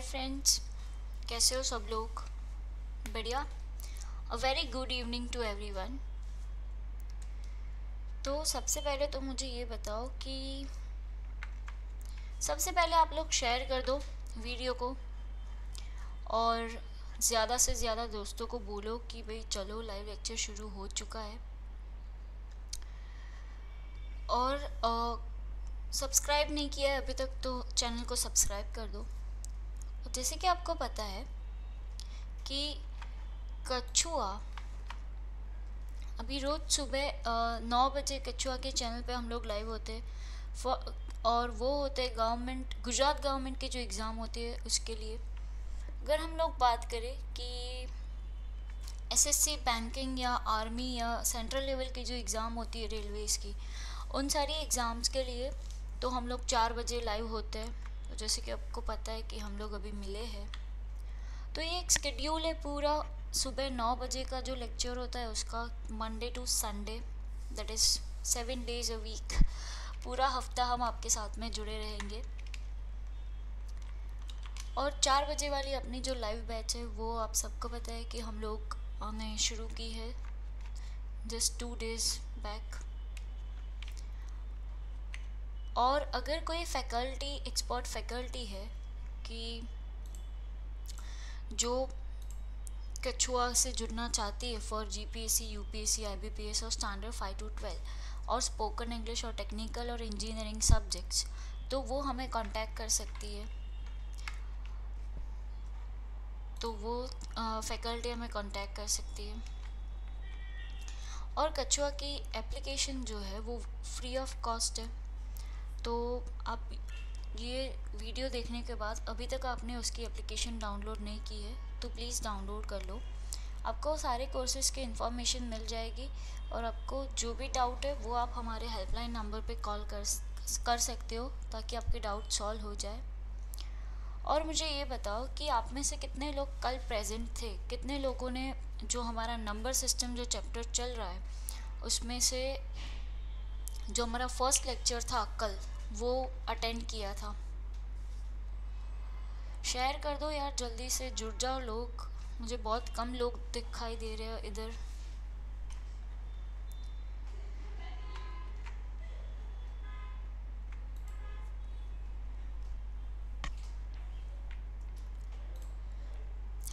Friends, कैसे हो सब लोग? बढ़िया। A very good evening to everyone. तो सबसे पहले तो मुझे ये बताओ कि सबसे पहले आप लोग शेयर कर दो वीडियो को और ज़्यादा से ज़्यादा दोस्तों को बोलो कि भाई चलो लाइव लेक्चर शुरू हो चुका है। और सब्सक्राइब नहीं किया है अभी तक तो चैनल को सब्सक्राइब कर दो। जैसे कि आपको पता है कि कछुआ अभी रोज़ सुबह 9 बजे कछुआ के चैनल पे हम लोग लाइव होते हैं और वो होते हैं गुजरात गवर्नमेंट के जो एग्ज़ाम होते हैं उसके लिए। अगर हम लोग बात करें कि एसएससी बैंकिंग या आर्मी या सेंट्रल लेवल की जो एग्ज़ाम होती है रेलवेज़ की, उन सारी एग्ज़ाम्स के लिए तो हम लोग 4 बजे लाइव होते हैं। जैसे कि आपको पता है कि हम लोग अभी मिले हैं तो ये एक स्केड्यूल है पूरा। सुबह 9 बजे का जो लेक्चर होता है उसका Monday to Sunday, that is 7 days a week, पूरा हफ्ता हम आपके साथ में जुड़े रहेंगे। और 4 बजे वाली अपनी जो लाइव बैच है वो आप सबको पता है कि हम लोग ने शुरू की है जस्ट 2 डेज बैक। और अगर कोई फैकल्टी, एक्सपर्ट फैकल्टी है कि जो कछुआ से जुड़ना चाहती है फॉर जीपीएससी, यूपीएससी, आईबीपीएस और स्टैंडर्ड 5 to 12 और स्पोकन इंग्लिश और टेक्निकल और इंजीनियरिंग सब्जेक्ट्स, तो वो हमें कांटेक्ट कर सकती है। तो वो फैकल्टी हमें कांटेक्ट कर सकती है। और कछुआ की एप्लीकेशन जो है वो फ्री ऑफ कॉस्ट है। तो आप ये वीडियो देखने के बाद अभी तक आपने उसकी एप्लीकेशन डाउनलोड नहीं की है तो प्लीज़ डाउनलोड कर लो। आपको सारे कोर्सेज़ की इन्फॉर्मेशन मिल जाएगी और आपको जो भी डाउट है वो आप हमारे हेल्पलाइन नंबर पे कॉल कर सकते हो ताकि आपके डाउट सॉल्व हो जाए। और मुझे ये बताओ कि आप में से कितने लोग कल प्रेजेंट थे, कितने लोगों ने जो हमारा नंबर सिस्टम जो चैप्टर चल रहा है उसमें से जो हमारा फर्स्ट लेक्चर था कल वो अटेंड किया था। शेयर कर दो यार, जल्दी से जुड़ जाओ लोग। मुझे बहुत कम लोग दिखाई दे रहे हैं इधर।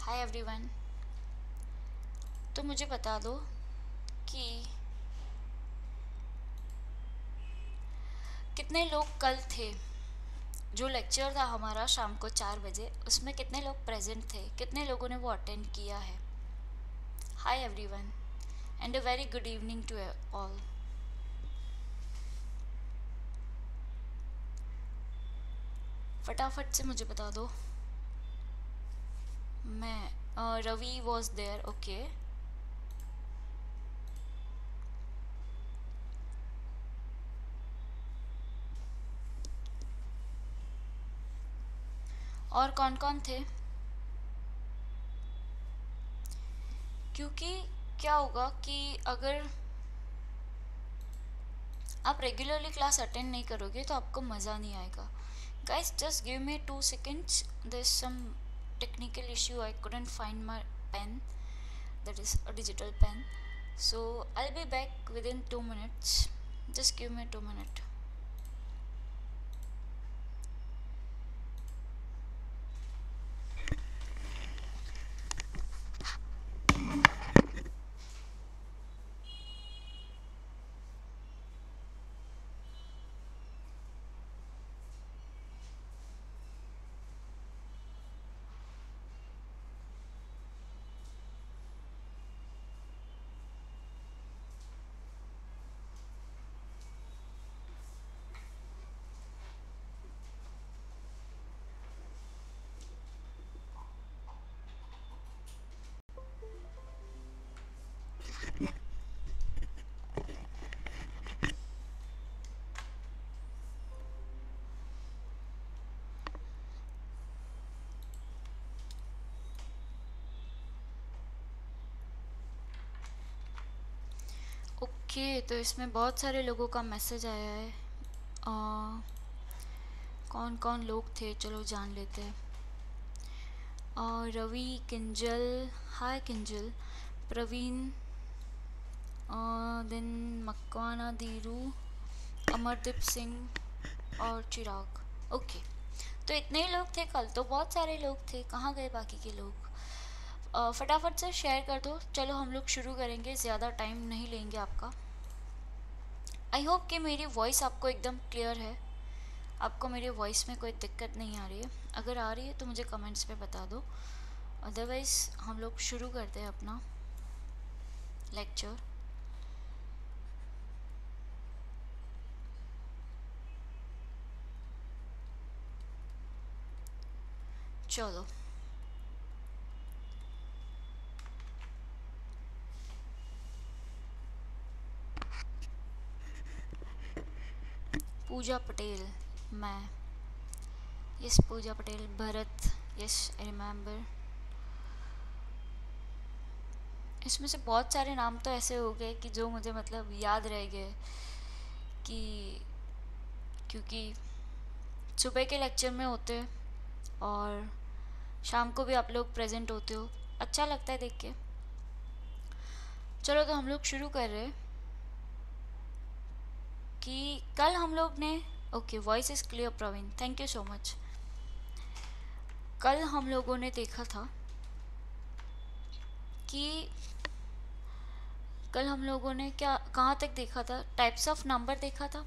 Hi everyone. तो मुझे बता दो कि कितने लोग कल थे जो लेक्चर था हमारा शाम को 4 बजे, उसमें कितने लोग प्रेजेंट थे, कितने लोगों ने वो अटेंड किया है। Hi everyone and a very good evening to all. फटाफट से मुझे बता दो। मैं रवि वॉज देयर, ओके। और कौन कौन थे? क्योंकि क्या होगा कि अगर आप रेगुलरली क्लास अटेंड नहीं करोगे तो आपको मज़ा नहीं आएगा। Guys just give me 2 seconds, there is some technical issue, I couldn't find my pen, that is a digital pen, so I will be back with in 2 minutes. Just give me 2 minutes. देखिए तो इसमें बहुत सारे लोगों का message आया है। कौन कौन लोग थे चलो जान लेते हैं। रवि किंजल, हाय किंजल, प्रवीण, दिन मकवाना, धीरू, अमरदीप सिंह और चिराग। ओके तो इतने ही लोग थे कल, तो बहुत सारे लोग थे, कहाँ गए बाकी के लोग? फटाफट से शेयर कर दो। चलो हम लोग शुरू करेंगे, ज़्यादा टाइम नहीं लेंगे आपका। आई होप कि मेरी वॉइस आपको एकदम क्लियर है, आपको मेरी वॉइस में कोई दिक्कत नहीं आ रही है। अगर आ रही है तो मुझे कमेंट्स में बता दो, अदरवाइज़ हम लोग शुरू करते हैं अपना लेक्चर। चलो पूजा पटेल, मैं, yes Pooja Patel, Bharat, yes I remember. इसमें से बहुत सारे नाम तो ऐसे हो गए कि जो मुझे मतलब याद रह गए, कि क्योंकि सुबह के लेक्चर में होते और शाम को भी आप लोग प्रेजेंट होते हो, अच्छा लगता है देख के। चलो तो हम लोग शुरू कर रहे हैं कि कल हम लोग ने, okay voice is clear Praveen, thank you so much. कल हम लोगों ने देखा था कि कल हम लोगों ने क्या कहाँ तक देखा था, टाइप्स ऑफ नंबर देखा था।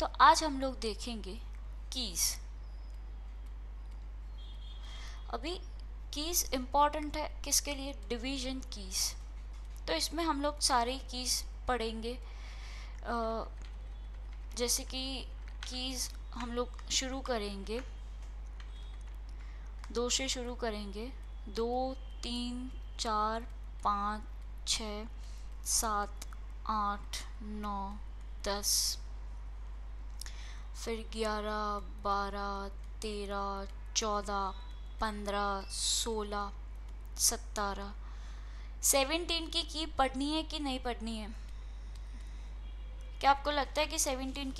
तो आज हम लोग देखेंगे कीज़। अभी कीज़ इम्पॉर्टेंट है किसके लिए? Division keys. तो इसमें हम लोग सारी कीज़ पढ़ेंगे। जैसे कि कीज़ हम लोग शुरू करेंगे 2 से, शुरू करेंगे 2, 3, 4, 5, 6, 7, 8, 9, 10, फिर 11, 12, 13, 14, 15, 16, 17। 17 की पढ़नी है कि नहीं पढ़नी है? क्या आपको लगता है कि 17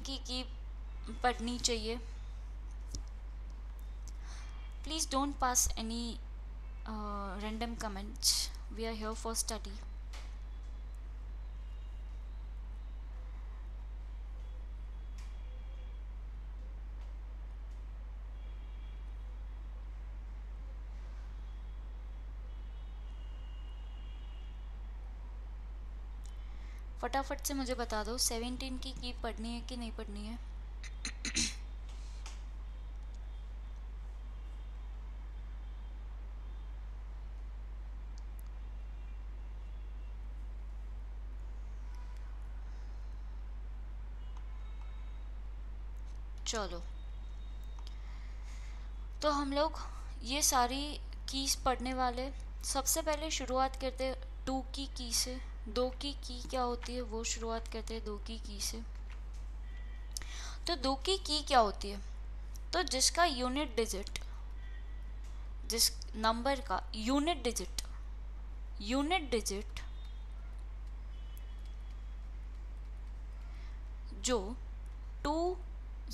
की पढ़नी चाहिए? Please don't pass any random comments, we are here for study. फटाफट से मुझे बता दो 17 की पढ़नी है कि नहीं पढ़नी है। चलो तो हम लोग ये सारी कीज़ पढ़ने वाले। सबसे पहले शुरुआत करते 2 की की से। 2 की की क्या होती है वो शुरुआत करते हैं 2 की की से। तो 2 की की क्या होती है? तो जिसका यूनिट डिजिट, जिस नंबर का यूनिट डिजिट, जो 2,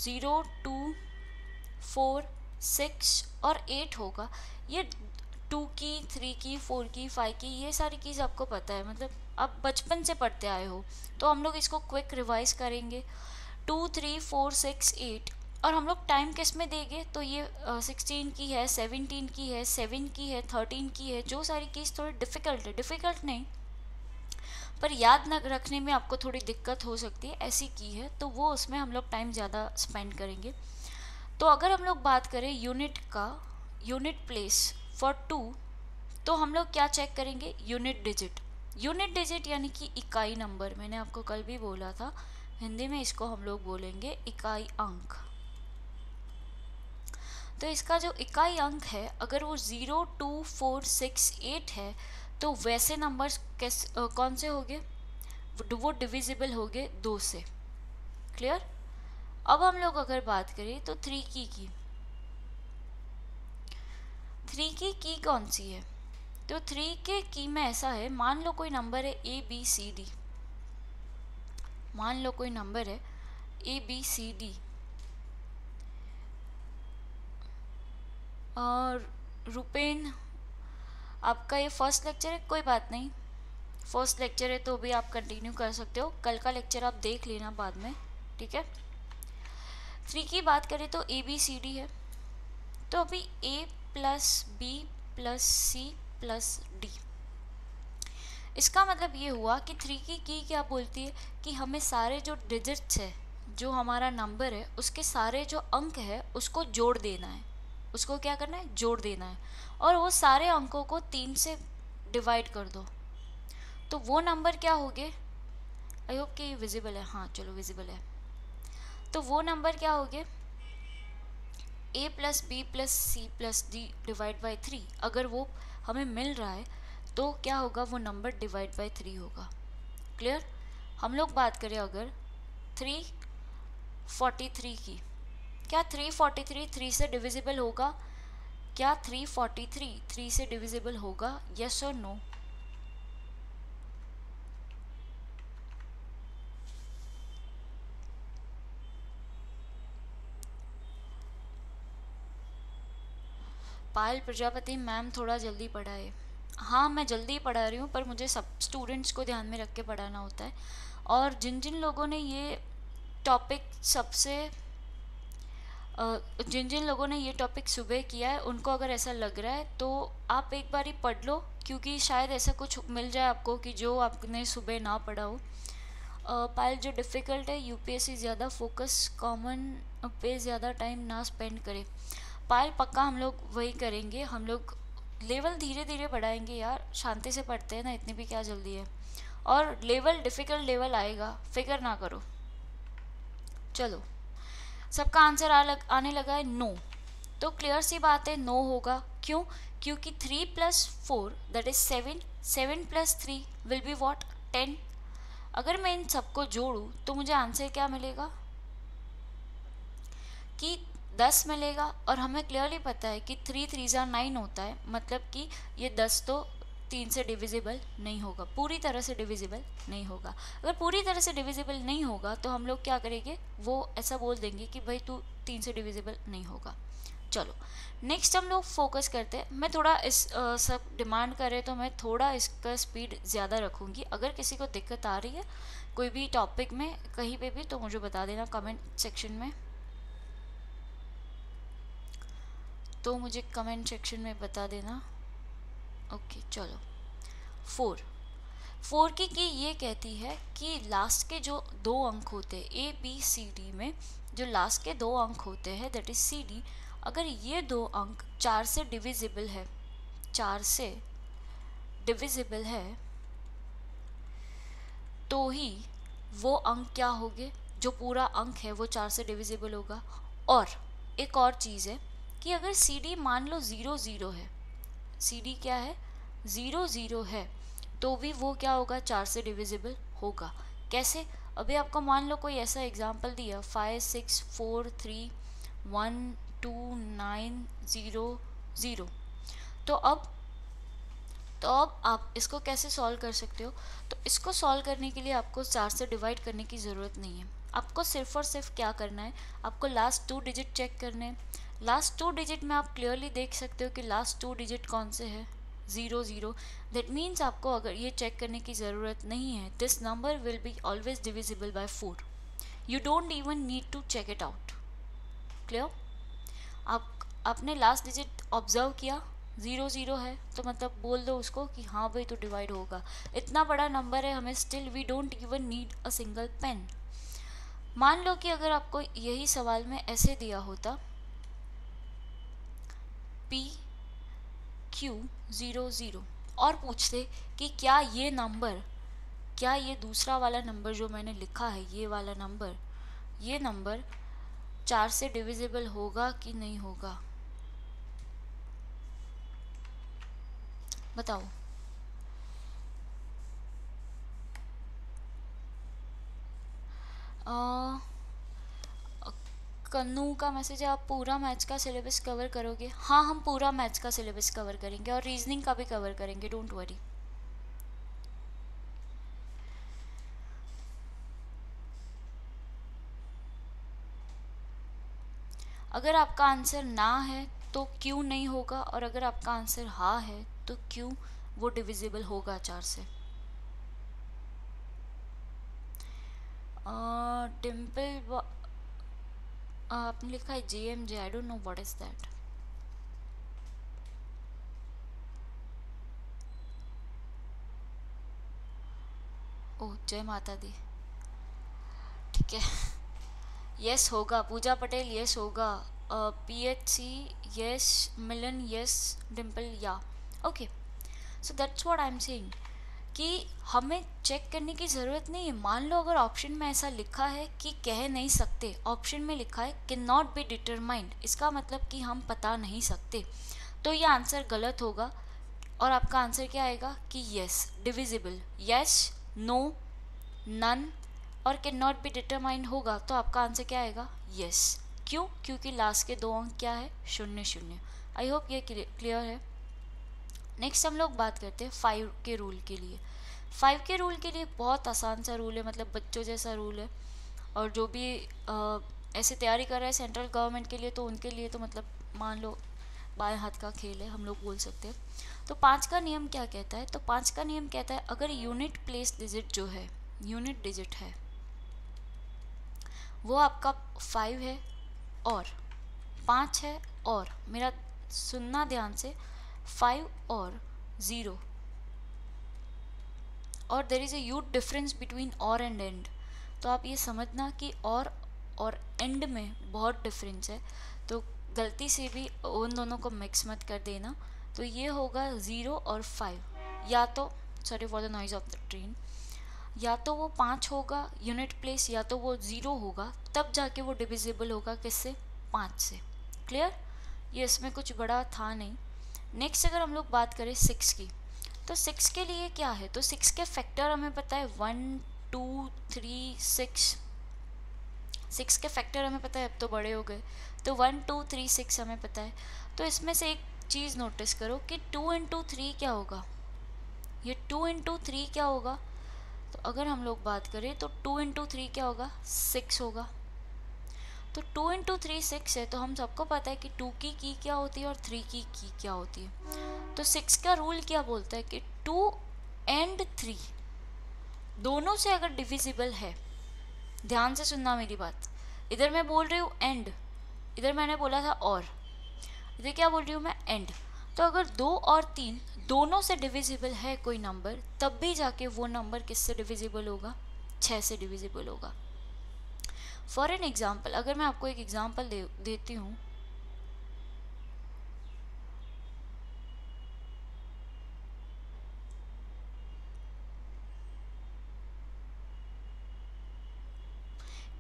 0, 2, 4, 6 और 8 होगा, ये 2 की 3 की 4 की 5 की ये सारी कीज़ आपको पता है, मतलब आप बचपन से पढ़ते आए हो। तो हम लोग इसको क्विक रिवाइज करेंगे 2, 3, 4, 6, 8। और हम लोग टाइम किस में देंगे? तो ये 16 की है, 17 की है, 7 की है, 13 की है। जो सारी कीज़ थोड़ी डिफ़िकल्ट है, डिफ़िकल्ट नहीं पर याद न रखने में आपको थोड़ी दिक्कत हो सकती है, ऐसी की है, तो वो उसमें हम लोग टाइम ज़्यादा स्पेंड करेंगे। तो अगर हम लोग बात करें यूनिट का, यूनिट प्लेस फॉर 2, तो हम लोग क्या चेक करेंगे? Unit digit. यूनिट डिजिट यानी कि इकाई नंबर, मैंने आपको कल भी बोला था, हिंदी में इसको हम लोग बोलेंगे इकाई अंक। तो इसका जो इकाई अंक है अगर वो 0, 2, 4, 6, 8 है तो वैसे नंबर्स कौन से होंगे? वो डिविजिबल होंगे 2 से। क्लियर? अब हम लोग अगर बात करें तो 3 की थ्री की कौन सी है? तो थ्री के की में ऐसा है, मान लो कोई नंबर है ABCD, मान लो कोई नंबर है ABCD और रुपेन आपका ये फर्स्ट लेक्चर है, कोई बात नहीं फर्स्ट लेक्चर है तो भी आप कंटिन्यू कर सकते हो, कल का लेक्चर आप देख लेना बाद में, ठीक है। थ्री की बात करें तो ABCD है, तो अभी A+B+C+D इसका मतलब ये हुआ कि थ्री की क्या बोलती है कि हमें सारे जो डिजिट्स है, जो हमारा नंबर है उसके सारे जो अंक है उसको जोड़ देना है, उसको क्या करना है, जोड़ देना है और वो सारे अंकों को 3 से डिवाइड कर दो तो वो नंबर क्या हो गए, आई होप कि विजिबल है, हाँ चलो विजिबल है, तो वो नंबर क्या हो गए A+B+C+D/3 अगर वो हमें मिल रहा है तो क्या होगा, वो नंबर डिवाइड बाय 3 होगा, क्लियर। हम लोग बात करें अगर 343 की, क्या 343 3 से डिविजिबल होगा, क्या 343 3 से डिविजिबल होगा, यस और नो? पायल प्रजापति मैम थोड़ा जल्दी पढ़ाए, हाँ मैं जल्दी पढ़ा रही हूँ पर मुझे सब स्टूडेंट्स को ध्यान में रख के पढ़ाना होता है और जिन जिन लोगों ने ये टॉपिक सुबह किया है उनको अगर ऐसा लग रहा है तो आप एक बार ही पढ़ लो, क्योंकि शायद ऐसा कुछ मिल जाए आपको कि जो आपने सुबह ना पढ़ा हो। पायल जो डिफ़िकल्ट है यूपीएससी ज़्यादा फोकस, कॉमन पे ज़्यादा टाइम ना स्पेंड करे। पायल पक्का हम लोग वही करेंगे, हम लोग लेवल धीरे धीरे बढ़ाएंगे यार, शांति से पढ़ते हैं ना, इतनी भी क्या जल्दी है, और लेवल डिफ़िकल्ट लेवल आएगा, फिक्र ना करो। चलो सबका आंसर आने लगा है नो, तो क्लियर सी बात है नो होगा, क्यों? क्योंकि 3 + 4 that is 7, 7 + 3 will be what 10। अगर मैं इन सबको जोड़ूँ तो मुझे आंसर क्या मिलेगा कि 10 मिलेगा और हमें क्लियरली पता है कि 3 × 3 = 9 होता है, मतलब कि ये 10 तो 3 से डिविजिबल नहीं होगा, पूरी तरह से डिविजिबल नहीं होगा। अगर पूरी तरह से डिविजिबल नहीं होगा तो हम लोग क्या करेंगे, वो ऐसा बोल देंगे कि भाई तू 3 से डिविजिबल नहीं होगा। चलो नेक्स्ट हम लोग फोकस करते हैं, मैं थोड़ा इस सब डिमांड कर रहे तो मैं थोड़ा इसका स्पीड ज़्यादा रखूँगी, अगर किसी को दिक्कत आ रही है कोई भी टॉपिक में कहीं पर भी तो मुझे बता देना कमेंट सेक्शन में, तो मुझे कमेंट सेक्शन में बता देना, ओके। चलो 4 की ये कहती है कि लास्ट के जो 2 अंक होते हैं ABCD में, जो लास्ट के 2 अंक होते हैं दैट इज़ CD, अगर ये 2 अंक 4 से डिविजिबल है, 4 से डिविजिबल है तो ही वो अंक क्या होंगे, जो पूरा अंक है वो 4 से डिविजिबल होगा। और एक और चीज़ है कि अगर CD मान लो 00 है, CD क्या है 00 है, तो भी वो क्या होगा 4 से डिविजिबल होगा। कैसे? अभी आपको मान लो कोई ऐसा एग्जाम्पल दिया 5 6 4 3 1 2 9 0 0, तो अब आप इसको कैसे सॉल्व कर सकते हो? तो इसको सॉल्व करने के लिए आपको 4 से डिवाइड करने की ज़रूरत नहीं है, आपको सिर्फ और सिर्फ क्या करना है, आपको लास्ट 2 डिजिट चेक करने हैं। लास्ट 2 डिजिट में आप क्लियरली देख सकते हो कि लास्ट 2 डिजिट कौन से है 00, दैट मीन्स आपको अगर ये चेक करने की ज़रूरत नहीं है, this number will be always divisible by 4, you don't even need to check it out, clear. आपने लास्ट डिजिट ऑब्जर्व किया 00 है तो मतलब बोल दो उसको कि हाँ भाई तो डिवाइड होगा, इतना बड़ा नंबर है हमें still we don't even need a single pen. मान लो कि अगर आपको यही सवाल में ऐसे दिया होता PQ 00 और पूछते कि क्या ये नंबर, क्या ये दूसरा वाला नंबर जो मैंने लिखा है ये वाला नंबर, ये नंबर 4 से डिविजिबल होगा कि नहीं होगा, बताओ। कन्नू का मैसेज है, आप पूरा मैथ्स का सिलेबस कवर करोगे? हाँ, हम पूरा मैथ्स का सिलेबस कवर करेंगे और रीजनिंग का भी कवर करेंगे, डोंट वरी। अगर आपका आंसर ना है तो क्यों नहीं होगा, और अगर आपका आंसर हाँ है तो क्यों वो डिविजिबल होगा 4 से। डिम्पल आपने लिखा है JMJ, I don't know what is that. Oh, जय माता दी, ठीक है, यस होगा। पूजा पटेल यस होगा, PHC yes, Milan yes, Dimple yeah, okay. So that's what I am saying कि हमें चेक करने की ज़रूरत नहीं है। मान लो अगर ऑप्शन में ऐसा लिखा है कि कह नहीं सकते, ऑप्शन में लिखा है कैन नॉट बी डिटरमाइंड, इसका मतलब कि हम बता नहीं सकते, तो ये आंसर गलत होगा। और आपका आंसर क्या आएगा कि yes divisible, yes no, none और कैन नॉट बी डिटरमाइंड होगा, तो आपका आंसर क्या आएगा यस। क्यों? क्योंकि लास्ट के 2 अंक क्या है, 0 0। आई होप ये क्लियर है। नेक्स्ट हम लोग बात करते हैं 5 के रूल के लिए। 5 के रूल के लिए बहुत आसान सा रूल है, मतलब बच्चों जैसा रूल है, और जो भी ऐसे तैयारी कर रहे हैं सेंट्रल गवर्नमेंट के लिए, तो उनके लिए तो मतलब मान लो बाएं हाथ का खेल है, हम लोग बोल सकते हैं। तो 5 का नियम क्या कहता है? तो 5 का नियम कहता है अगर यूनिट प्लेस डिजिट जो है, यूनिट डिजिट है वो आपका 5 है और 5 है, और मेरा सुनना ध्यान से, 5 और 0, और there is a huge difference between और एंड एंड। तो आप ये समझना कि और एंड में बहुत डिफरेंस है, तो गलती से भी उन दोनों को मिक्स मत कर देना। तो ये होगा 0 और 5, या तो sorry for the noise of the train, या तो वो 5 होगा यूनिट प्लेस, या तो वो 0 होगा, तब जाके वो डिविजिबल होगा। किससे? 5 से। क्लियर? ये इसमें कुछ बड़ा था नहीं। नेक्स्ट अगर हम लोग बात करें 6 की, तो 6 के लिए क्या है? तो 6 के फैक्टर हमें पता है 1 2 3 6। 6 के फैक्टर हमें पता है, अब तो बड़े हो गए, तो 1 2 3 6 हमें पता है। तो इसमें से एक चीज़ नोटिस करो कि 2 × 3 क्या होगा, ये 2 × 3 क्या होगा? तो अगर हम लोग बात करें तो 2 × 3 क्या होगा, 6 होगा। तो 2 × 3 6 है, तो हम सबको पता है कि 2 की key क्या होती है और 3 की key क्या होती है। तो 6 का रूल क्या बोलता है कि 2 और 3 दोनों से अगर डिविजिबल है, ध्यान से सुनना मेरी बात, इधर मैं बोल रही हूँ एंड, इधर मैंने बोला था और, इधर क्या बोल रही हूँ मैं, एंड। तो अगर 2 और 3 दोनों से डिविजिबल है कोई नंबर, तब भी जाके वो नंबर किससे डिविजिबल होगा, 6 से डिविजिबल होगा। फॉर एन एग्जाम्पल, अगर मैं आपको एक एग्जाम्पल देती हूँ,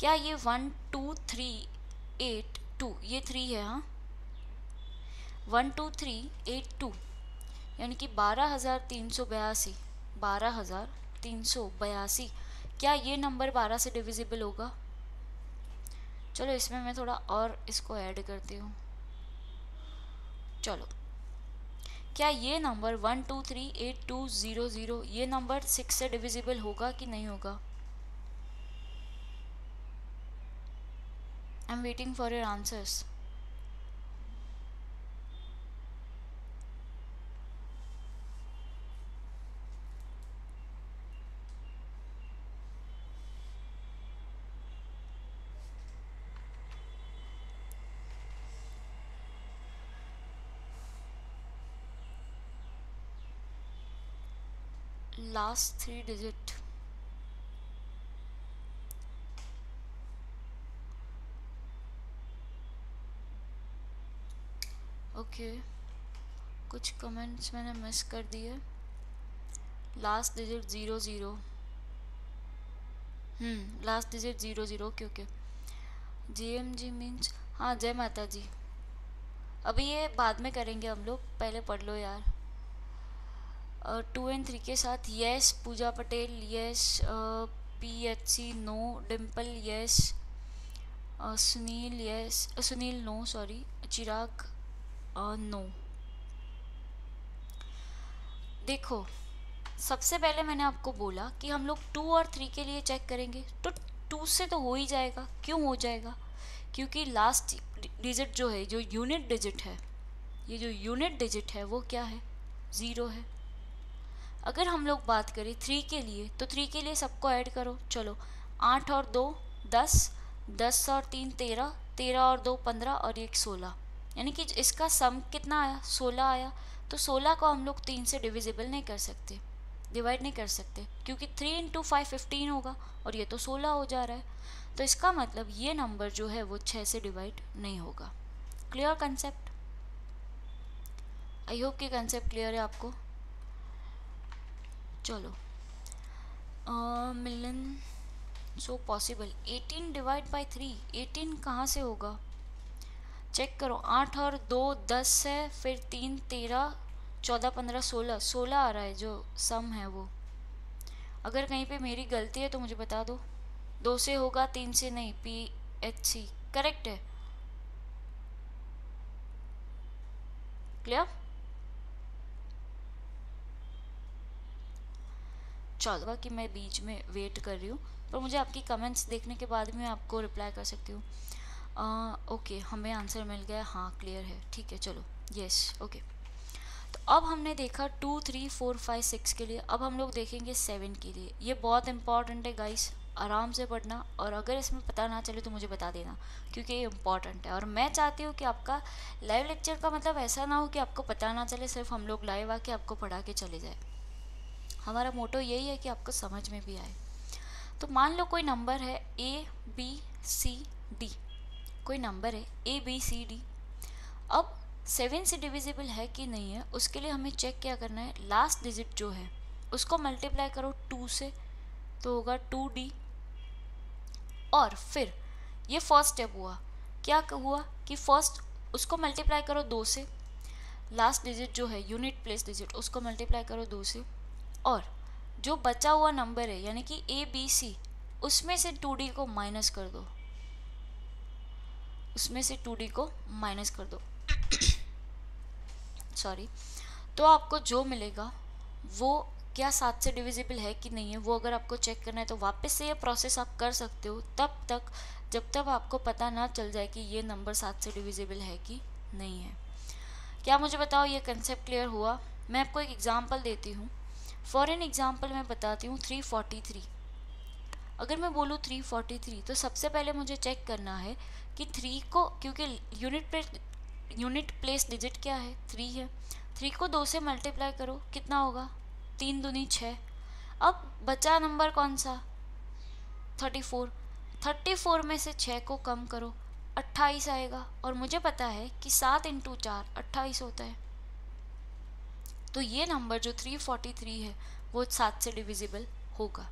क्या ये 1 2 3 8 2, ये 3 है, हाँ, 1 2 3 8 2, यानी कि 12,382, 12,382। क्या ये नंबर 12 से डिविजिबल होगा? चलो इसमें मैं थोड़ा और इसको ऐड करती हूँ। चलो, क्या ये नंबर 1 2 3 8 2 0 0, ये नंबर 6 से डिविजिबल होगा कि नहीं होगा? I am waiting for your answers. Last 3 digit, okay, कुछ कमेंट्स मैंने मिस कर दिए। Last digit 00, last digit 00, okay okay. JMG means, हाँ जय माता जी, अभी ये बाद में करेंगे हम लोग, पहले पढ़ लो यार। 2 और 3 के साथ yes, Pooja Patel yes, PHC no, Dimple yes, Sunil yes, Sunil no, sorry Chirag no. देखो सबसे पहले मैंने आपको बोला कि हम लोग 2 और 3 के लिए चेक करेंगे, तो 2 से तो हो ही जाएगा। क्यों हो जाएगा? क्योंकि लास्ट डिजिट जो है, जो यूनिट डिजिट है, ये जो यूनिट डिजिट है वो क्या है? 0 है। अगर हम लोग बात करें 3 के लिए, तो 3 के लिए सबको ऐड करो। चलो 8 और 2 10, 10 और 3 13, 13 और 2 15 और 1 16, यानी कि इसका सम कितना आया? 16 आया। तो 16 को हम लोग 3 से डिविजिबल नहीं कर सकते, डिवाइड नहीं कर सकते, क्योंकि 3 × 5 15 होगा और ये तो 16 हो जा रहा है। तो इसका मतलब ये नंबर जो है वो 6 से डिवाइड नहीं होगा। Clear concept? आई होप कि कंसेप्ट क्लियर है आपको। चलो Milan so possible 18 divide by 3, 18 कहाँ से होगा? चेक करो 8 और 2 10 है, फिर 3 13 14 15 16, 16 आ रहा है जो सम है वो। अगर कहीं पे मेरी गलती है तो मुझे बता दो। 2 से होगा, 3 से नहीं। PHC करेक्ट है। क्लियर? चलो कि मैं बीच में वेट कर रही हूँ, पर मुझे आपकी कमेंट्स देखने के बाद मैं आपको रिप्लाई कर सकती हूँ। ओके हमें आंसर मिल गया, हाँ क्लियर है, ठीक है। चलो यस ओके। तो अब हमने देखा 2 3 4 5 6 के लिए, अब हम लोग देखेंगे 7 के लिए। ये बहुत इंपॉर्टेंट है गाइस, आराम से पढ़ना, और अगर इसमें पता ना चले तो मुझे बता देना, क्योंकि ये इंपॉर्टेंट है। और मैं चाहती हूँ कि आपका लाइव लेक्चर का मतलब ऐसा ना हो कि आपको पता ना चले, सिर्फ हम लोग लाइव आके आपको पढ़ा के चले जाए। हमारा मोटो यही है कि आपको समझ में भी आए। तो मान लो कोई नंबर है ABCD, कोई नंबर है ABCD। अब 7 से डिविजिबल है कि नहीं है, उसके लिए हमें चेक क्या करना है? लास्ट डिजिट जो है उसको मल्टीप्लाई करो 2 से, तो होगा 2D। और फिर ये फर्स्ट स्टेप हुआ, क्या हुआ कि फर्स्ट उसको मल्टीप्लाई करो 2 से, लास्ट डिजिट जो है यूनिट प्लेस डिजिट उसको मल्टीप्लाई करो 2 से, और जो बचा हुआ नंबर है यानी कि ABC, उसमें से 2D को माइनस कर दो, उसमें से 2D को माइनस कर दो सॉरी। तो आपको जो मिलेगा वो क्या 7 से डिविजिबल है कि नहीं है, वो अगर आपको चेक करना है तो वापस से ये प्रोसेस आप कर सकते हो तब तक, जब तक आपको पता ना चल जाए कि ये नंबर 7 से डिविजिबल है कि नहीं है। क्या मुझे बताओ ये कंसेप्ट क्लियर हुआ? मैं आपको एक एग्जाम्पल देती हूँ। फॉर एन एग्जाम्पल मैं बताती हूँ 343। अगर मैं बोलूँ 343, तो सबसे पहले मुझे चेक करना है कि 3 को, क्योंकि यूनिट प्लेस डिजिट क्या है? 3 है। 3 को 2 से मल्टीप्लाई करो, कितना होगा? 3 दूनी 6। अब बचा नंबर कौन सा? 34। 34 में से 6 को कम करो, 28 आएगा। और मुझे पता है कि 7 × 4 28 होता है, तो ये नंबर जो 343 है वो 7 से डिविजिबल होगा।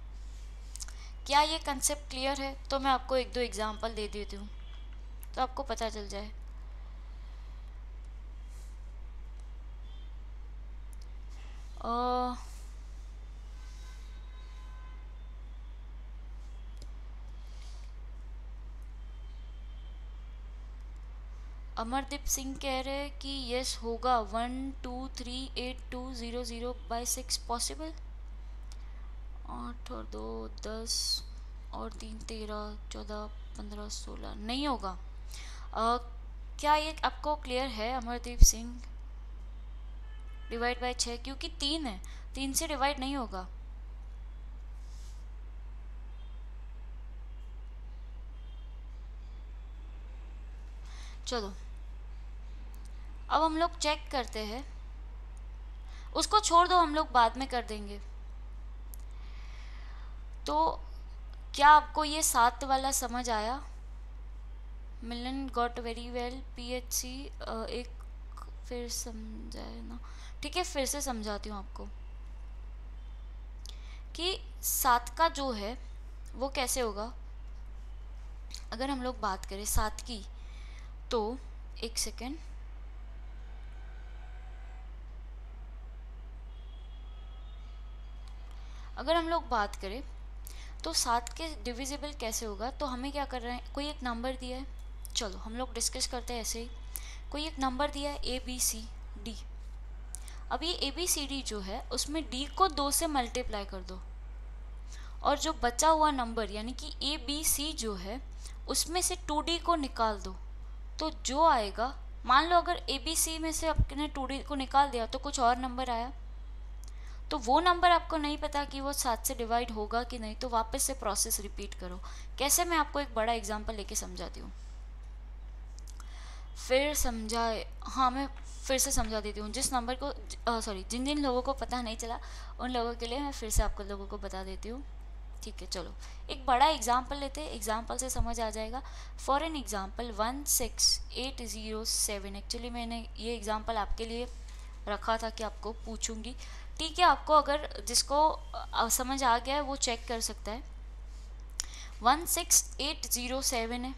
क्या ये कंसेप्ट क्लियर है? तो मैं आपको 1-2 एग्जांपल दे देती हूँ तो आपको पता चल जाए। अमरदीप सिंह कह रहे हैं कि यस होगा 1 2 3 8 2 0 0 बाई 6 पॉसिबल। 8 और 2 10 और 3 13 14 15 16 नहीं होगा। क्या ये आपको क्लियर है अमरदीप सिंह? डिवाइड बाय 6, क्योंकि 3 है, 3 से डिवाइड नहीं होगा। चलो अब हम लोग चेक करते हैं, उसको छोड़ दो, हम लोग बाद में कर देंगे। तो क्या आपको ये 7 वाला समझ आया? Milan got very well. PHC एक फिर समझाए ना, ठीक है फिर से समझाती हूँ आपको कि 7 का जो है वो कैसे होगा। अगर हम लोग बात करें 7 की, तो एक सेकेंड, अगर हम लोग बात करें तो 7 के डिविजिबल कैसे होगा, तो हमें क्या कर रहे हैं, कोई एक नंबर दिया है, चलो हम लोग डिस्कस करते हैं ऐसे ही, कोई एक नंबर दिया है ABCD। अब ये ABCD जो है उसमें D को 2 से मल्टीप्लाई कर दो और जो बचा हुआ नंबर यानी कि ABC जो है उसमें से 2D को निकाल दो, तो जो आएगा, मान लो अगर ABC में से आपने 2D को निकाल दिया तो कुछ और नंबर आया, तो वो नंबर आपको नहीं पता कि वो 7 से डिवाइड होगा कि नहीं, तो वापस से प्रोसेस रिपीट करो। कैसे, मैं आपको एक बड़ा एग्जांपल लेके समझाती हूँ, फिर समझाए, हाँ मैं फिर से समझा देती हूँ, जिस नंबर को सॉरी जिन जिन लोगों को पता नहीं चला उन लोगों के लिए मैं फिर से आपको लोगों को बता देती हूँ, ठीक है। चलो एक बड़ा एग्जाम्पल लेते हैं, एग्जाम्पल से समझ आ जाएगा। फॉर एन एग्जाम्पल 16807, एक्चुअली मैंने ये एग्ज़ाम्पल आपके लिए रखा था कि आपको पूछूंगी, ठीक है। आपको अगर जिसको समझ आ गया है वो चेक कर सकता है। 16807 है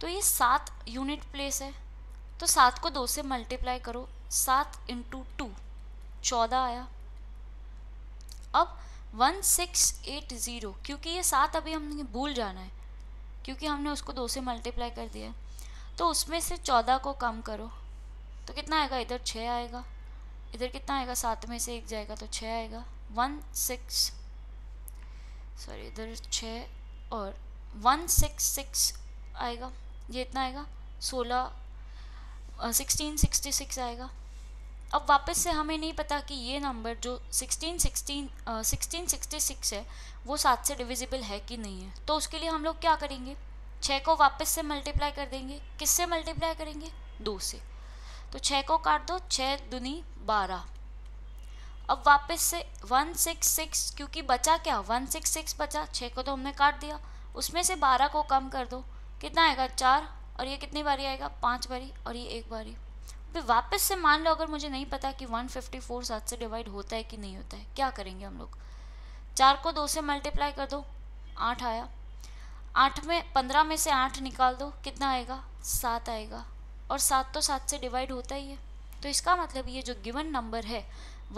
तो ये 7 यूनिट प्लेस है, तो 7 को 2 से मल्टीप्लाई करो, 7 × 2 14 आया। अब 1680, क्योंकि ये 7 अभी हमने भूल जाना है क्योंकि हमने उसको 2 से मल्टीप्लाई कर दिया है, तो उसमें से 14 को कम करो तो कितना आएगा, इधर 6 आएगा, इधर कितना आएगा, 7 में से 1 जाएगा तो 6 आएगा, 1 6 और 166 आएगा, ये इतना आएगा 1666 आएगा। अब वापस से हमें नहीं पता कि ये नंबर जो 1666 है वो 7 से डिविजिबल है कि नहीं है, तो उसके लिए हम लोग क्या करेंगे, 6 को वापस से मल्टीप्लाई कर देंगे, किससे मल्टीप्लाई करेंगे, 2 से, तो 6 को काट दो, 6 दूनी 12। अब वापस से 166, क्योंकि बचा क्या, 166 बचा, 6 को तो हमने काट दिया, उसमें से 12 को कम कर दो, कितना आएगा 4, और ये कितनी बारी आएगा, 5 बारी, और ये 1 बारी। फिर वापस से मान लो अगर मुझे नहीं पता कि 154 7 से डिवाइड होता है कि नहीं होता है, क्या करेंगे हम लोग, 4 को 2 से मल्टीप्लाई कर दो, 8 आया, 8 में 15 में से 8 निकाल दो, कितना आएगा, 7 आएगा, और 7 तो 7 से डिवाइड होता ही है, तो इसका मतलब ये जो गिवन नंबर है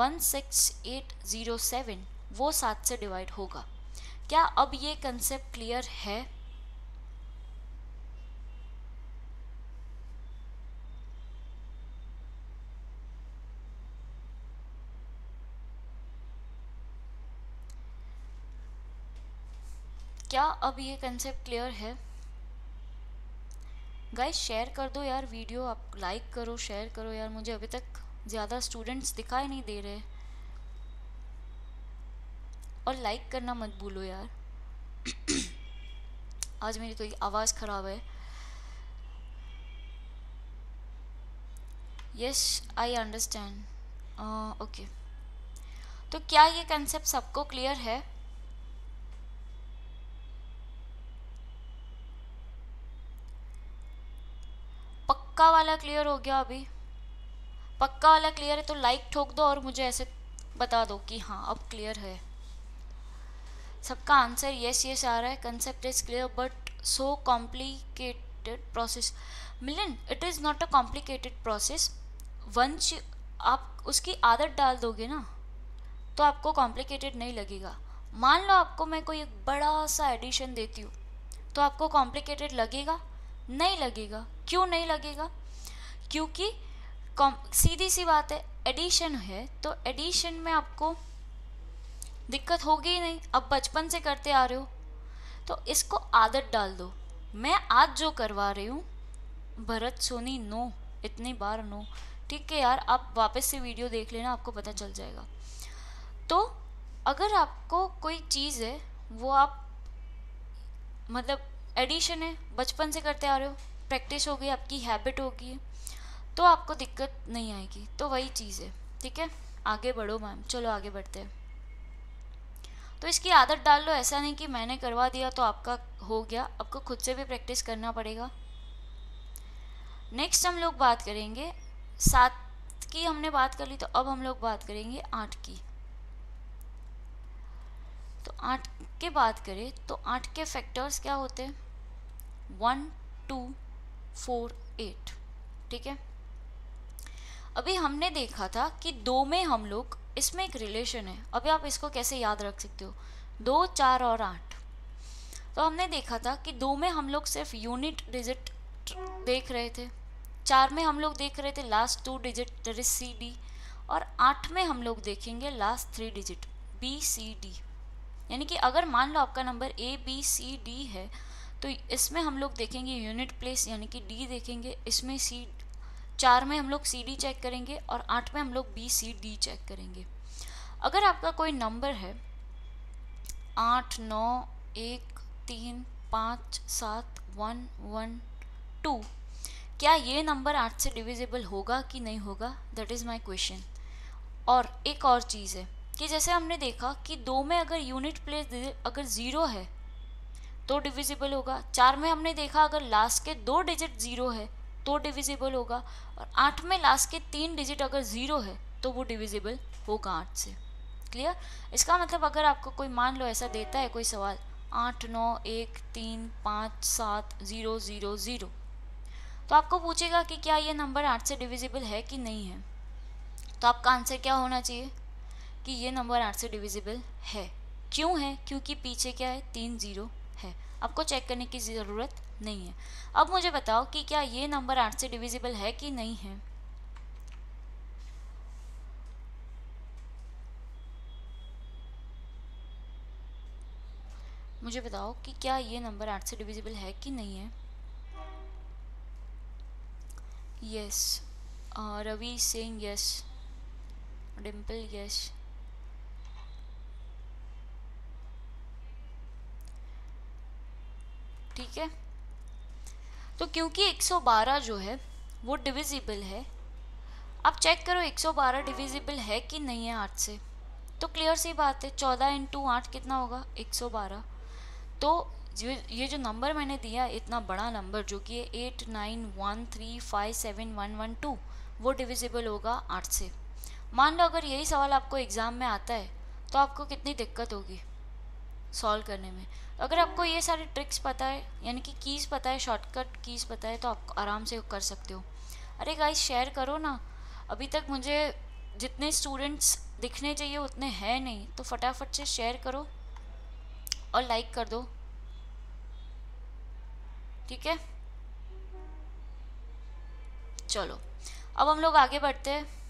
16807 वो 7 से डिवाइड होगा। क्या अब ये कंसेप्ट क्लियर है? क्या अब ये कंसेप्ट क्लियर है? गाइस शेयर कर दो यार वीडियो, आप लाइक करो, शेयर करो यार, मुझे अभी तक ज़्यादा स्टूडेंट्स दिखाई नहीं दे रहे, और लाइक करना मत भूलो यार। आज मेरी तो आवाज़ ख़राब है। Yes I understand, okay. तो क्या ये कंसेप्ट सबको क्लियर है? पक्का वाला क्लियर हो गया? अभी पक्का वाला क्लियर है तो लाइक ठोक दो और मुझे ऐसे बता दो कि हाँ अब क्लियर है। सबका आंसर यस यस आ रहा है। Concept is clear but so complicated process. Milan, it is not a complicated process, once आप उसकी आदत डाल दोगे ना तो आपको कॉम्प्लिकेटेड नहीं लगेगा। मान लो आपको मैं कोई एक बड़ा सा एडिशन देती हूँ तो आपको कॉम्प्लिकेटेड लगेगा नहीं? लगेगा। क्यों नहीं लगेगा? क्योंकि सीधी सी बात है, एडिशन है तो एडिशन में आपको दिक्कत होगी ही नहीं, अब बचपन से करते आ रहे हो, तो इसको आदत डाल दो। मैं आज जो करवा रही हूँ, भरत सोनी नो, इतनी बार नो, ठीक है यार, आप वापस से वीडियो देख लेना, आपको पता चल जाएगा। तो अगर आपको कोई चीज़ है वो आप मतलब एडिशन है, बचपन से करते आ रहे हो, प्रैक्टिस हो गई, आपकी हैबिट हो गई, तो आपको दिक्कत नहीं आएगी, तो वही चीज़ है, ठीक है। आगे बढ़ो मैम, चलो आगे बढ़ते हैं। तो इसकी आदत डाल लो, ऐसा नहीं कि मैंने करवा दिया तो आपका हो गया, आपको खुद से भी प्रैक्टिस करना पड़ेगा। नेक्स्ट हम लोग बात करेंगे, 7 की हमने बात कर ली, तो अब हम लोग बात करेंगे 8 की। तो 8 के बात करें तो 8 के फैक्टर्स क्या होते हैं, 1 2 4 8, ठीक है। अभी हमने देखा था कि 2 में हम लोग, इसमें एक रिलेशन है, अभी आप इसको कैसे याद रख सकते हो, दो, चार और आठ। तो हमने देखा था कि दो में हम लोग सिर्फ यूनिट डिजिट देख रहे थे, चार में हम लोग देख रहे थे last two digit that is CD, और आठ में हम लोग देखेंगे लास्ट थ्री डिजिट BCD। यानी कि अगर मान लो आपका नंबर ABCD है तो इसमें हम लोग देखेंगे यूनिट प्लेस यानी कि D देखेंगे, इसमें C, चार में हम लोग CD चेक करेंगे और आठ में हम लोग BCD चेक करेंगे। अगर आपका कोई नंबर है 8, 9, 1, 3, 5, 7, 1, 1, 2, क्या ये नंबर 8 से डिविजिबल होगा कि नहीं होगा, दैट इज़ माय क्वेश्चन। और एक और चीज़ है कि जैसे हमने देखा कि दो में अगर यूनिट प्लेस अगर 0 है तो डिविजिबल होगा, चार में हमने देखा अगर लास्ट के 2 डिजिट 0 है तो डिविजिबल होगा, और आठ में लास्ट के 3 डिजिट अगर 0 है तो वो डिविजिबल होगा 8 से। क्लियर? इसका मतलब अगर आपको कोई मान लो ऐसा देता है कोई सवाल 8, 9, 1, 3, 5, 7, 0, 0, 0, तो आपको पूछेगा कि क्या ये नंबर 8 से डिविजिबल है कि नहीं है, तो आपका आंसर क्या होना चाहिए कि ये नंबर 8 से डिविजिबल है। क्यों है? क्योंकि पीछे क्या है, 3 0 है। आपको चेक करने की ज़रूरत नहीं है। अब मुझे बताओ कि क्या ये नंबर 8 से डिविजिबल है कि नहीं है। मुझे बताओ कि क्या ये नंबर 8 से डिविजिबल है कि नहीं है। Yes, Ravi Singh yes, Dimple yes, ठीक है। तो क्योंकि 112 जो है वो डिविजिबल है, आप चेक करो 112 डिविजिबल है कि नहीं है 8 से। तो क्लियर सी बात है 14 × 8 कितना होगा, 112। तो ये जो नंबर मैंने दिया इतना बड़ा नंबर जो कि 8, 9, 1, 3, 5, 7, 1, 1, 2 वो डिविजिबल होगा 8 से। मान लो अगर यही सवाल आपको एग्ज़ाम में आता है तो आपको कितनी दिक्कत होगी सॉल्व करने में। अगर आपको ये सारे ट्रिक्स पता है यानी कि कीज़ पता है, शॉर्टकट कीज़ पता है, तो आप आराम से कर सकते हो। अरे गाइस शेयर करो ना, अभी तक मुझे जितने स्टूडेंट्स दिखने चाहिए उतने हैं नहीं, तो फटाफट से शेयर करो और लाइक कर दो, ठीक है। चलो अब हम लोग आगे बढ़ते हैं।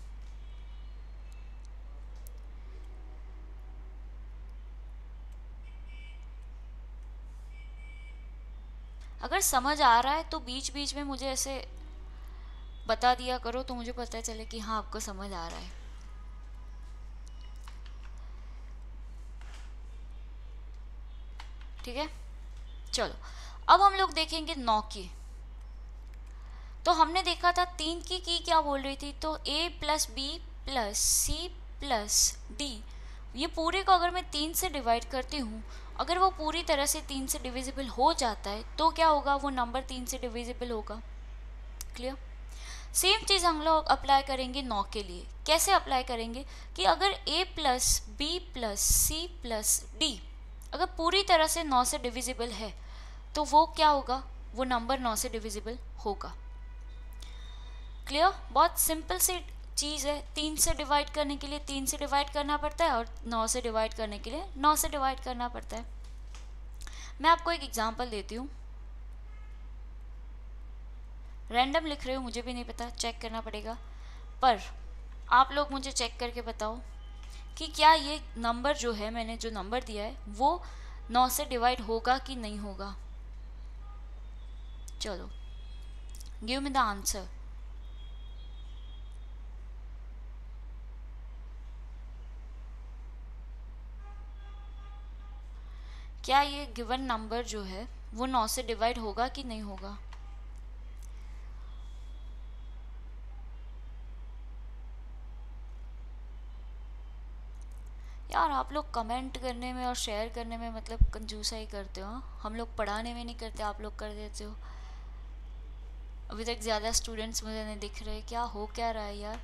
अगर समझ आ रहा है तो बीच बीच में मुझे ऐसे बता दिया करो तो मुझे पता चले कि हाँ आपको समझ आ रहा है। ठीक है, चलो अब हम लोग देखेंगे 9 की। तो हमने देखा था 3 की क्या बोल रही थी, तो A + B + C + D, ये पूरे को अगर मैं 3 से डिवाइड करती हूँ, अगर वो पूरी तरह से 3 से डिविजिबल हो जाता है तो क्या होगा, वो नंबर 3 से डिविजिबल होगा। क्लियर? सेम चीज़ हम लोग अप्लाई करेंगे 9 के लिए। कैसे अप्लाई करेंगे कि अगर A + B + C + D अगर पूरी तरह से 9 से डिविजिबल है तो वो क्या होगा, वो नंबर 9 से डिविजिबल होगा। क्लियर? बहुत सिंपल सी चीज़ है। 3 से डिवाइड करने के लिए 3 से डिवाइड करना पड़ता है और 9 से डिवाइड करने के लिए 9 से डिवाइड करना पड़ता है। मैं आपको एक एग्जांपल देती हूँ, रैंडम लिख रही हूँ, मुझे भी नहीं पता, चेक करना पड़ेगा, पर आप लोग मुझे चेक करके बताओ कि क्या ये नंबर जो है मैंने जो नंबर दिया है वो 9 से डिवाइड होगा कि नहीं होगा। चलो गिव मी द आंसर। क्या ये गिवन नंबर जो है वो 9 से डिवाइड होगा कि नहीं होगा। यार आप लोग कमेंट करने में और शेयर करने में मतलब कंजूसा ही करते हो। हम लोग पढ़ाने में नहीं करते, आप लोग कर देते हो। अभी तक ज़्यादा स्टूडेंट्स मुझे नहीं दिख रहे, क्या हो क्या रहा है यार।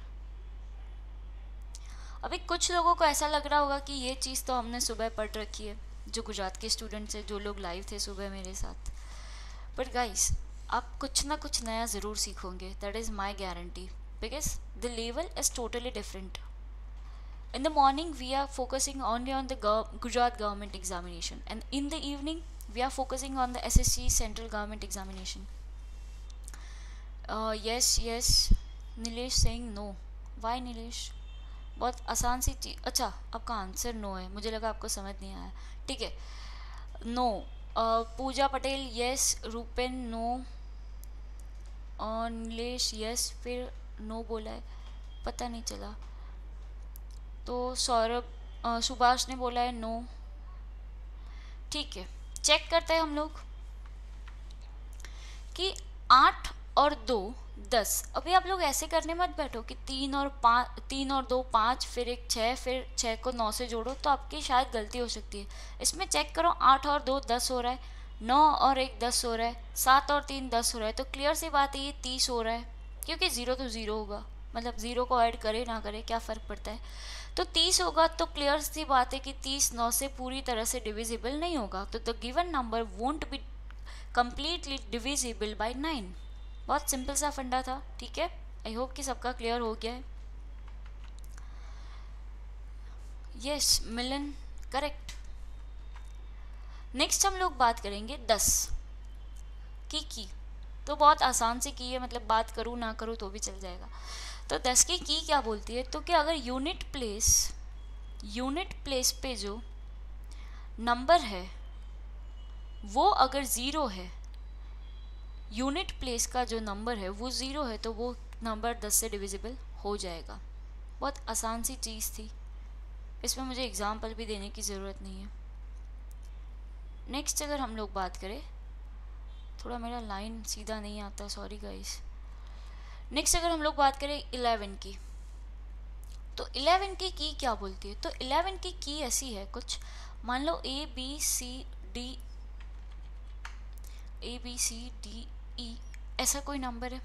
अभी कुछ लोगों को ऐसा लग रहा होगा कि ये चीज़ तो हमने सुबह पढ़ रखी है, जो गुजरात के स्टूडेंट्स हैं, जो लोग लाइव थे सुबह मेरे साथ। बट गाइस आप कुछ ना कुछ नया ज़रूर सीखोगे, that is my guarantee, because the level is totally different. In the morning, we are focusing only on the Gujarat government examination, and in the evening, we are focusing on the SSC central government examination. Yes, Nilesh saying no. Why Nilesh? बहुत आसान सी चीज. अच्छा, आपका answer no है, मुझे लगा आपको समझ नहीं आया. ठीक है, नो. पूजा Patel yes, Rupen no, Nilesh yes, फिर नो बोला है, पता नहीं चला. तो सौरभ सुभाष ने बोला है नो. ठीक है, चेक करते हैं हम लोग कि 8 और 2 10. अभी आप लोग ऐसे करने मत बैठो कि 3 और 2 5, फिर एक 6, फिर 6 को 9 से जोड़ो, तो आपकी शायद गलती हो सकती है. इसमें चेक करो, 8 और 2 10 हो रहा है, 9 और 1 10 हो रहा है, 7 और 3 10 हो रहा है. तो क्लियर सी बात है, ये 30 हो रहा है, क्योंकि 0 तो 0 होगा, मतलब 0 को ऐड करे ना करे क्या फ़र्क पड़ता है. तो 30 होगा, तो क्लियर सी बात है कि 30 9 से पूरी तरह से डिविजिबल नहीं होगा. तो the given number won't be completely divisible by 9. बहुत सिंपल सा फंडा था. ठीक है, आई होप कि सबका क्लियर हो गया है. यस मिलन करेक्ट. नेक्स्ट हम लोग बात करेंगे 10 की. तो बहुत आसान से की है, मतलब बात करूँ ना करूँ तो भी चल जाएगा. तो 10 की क्या बोलती है, तो कि अगर यूनिट प्लेस पे जो नंबर है वो अगर 0 है, यूनिट प्लेस का जो नंबर है वो 0 है, तो वो नंबर 10 से डिविजिबल हो जाएगा. बहुत आसान सी चीज़ थी, इसमें मुझे एग्जाम्पल भी देने की ज़रूरत नहीं है. नेक्स्ट अगर हम लोग बात करें, थोड़ा मेरा लाइन सीधा नहीं आता, सॉरी गाइस. नेक्स्ट अगर हम लोग बात करें 11 की, तो 11 की क्या बोलती है. तो 11 की ऐसी है कुछ, मान लो A B C D E ऐसा कोई नंबर है.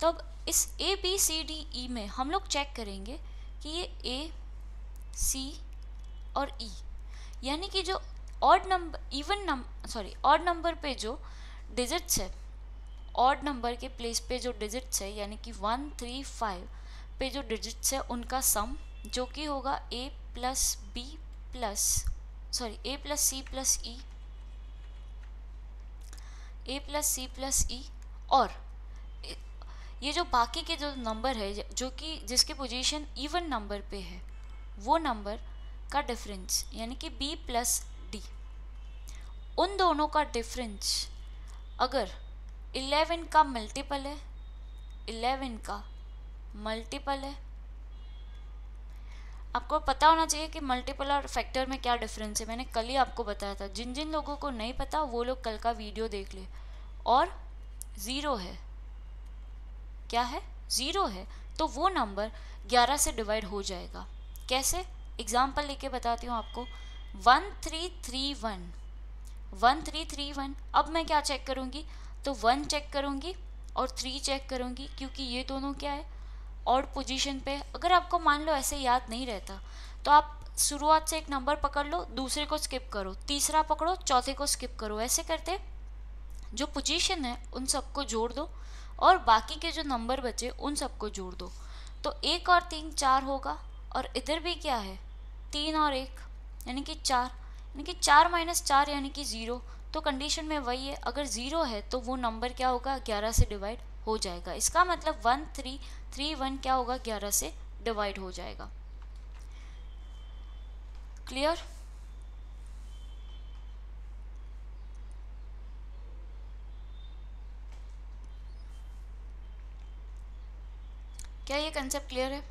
तो अब इस A B C D E में हम लोग चेक करेंगे कि ये A C और E, यानी कि जो ऑड नंबर पे जो डिजिट्स है, ऑड नंबर के प्लेस पे जो डिजिट्स है, यानी कि 1 3 5 पे जो डिजिट्स है उनका सम, जो कि होगा A plus C plus E और ये जो बाकी के जो नंबर है जो कि जिसकी पोजीशन इवन नंबर पे है वो नंबर का डिफरेंस, यानी कि B प्लस D, उन दोनों का डिफरेंस अगर 11 का मल्टीपल है, 11 का मल्टीपल है. आपको पता होना चाहिए कि मल्टीपल और फैक्टर में क्या डिफरेंस है, मैंने कल ही आपको बताया था. जिन जिन लोगों को नहीं पता वो लोग कल का वीडियो देख ले. और 0 है, क्या है, 0 है, तो वो नंबर 11 से डिवाइड हो जाएगा. कैसे, एग्जाम्पल लेके बताती हूँ आपको. 1 3 3 1 1 3 3 1. अब मैं क्या चेक करूँगी, तो 1 चेक करूँगी और 3 चेक करूँगी, क्योंकि ये दोनों क्या है, ऑड पोजीशन पे. अगर आपको मान लो ऐसे याद नहीं रहता तो आप शुरुआत से एक नंबर पकड़ लो, दूसरे को स्किप करो, तीसरा पकड़ो, चौथे को स्किप करो, ऐसे करते जो पोजीशन है उन सबको जोड़ दो और बाकी के जो नंबर बचे उन सबको जोड़ दो. तो 1 और 3 4 होगा, और इधर भी क्या है, 3 और 1 यानी कि 4, यानी कि 4 - 4 यानी कि 0. तो कंडीशन में वही है, अगर 0 है तो वो नंबर क्या होगा, 11 से डिवाइड हो जाएगा. इसका मतलब 1 3 3 1 क्या होगा, 11 से डिवाइड हो जाएगा. क्लियर. क्या ये कंसेप्ट क्लियर है?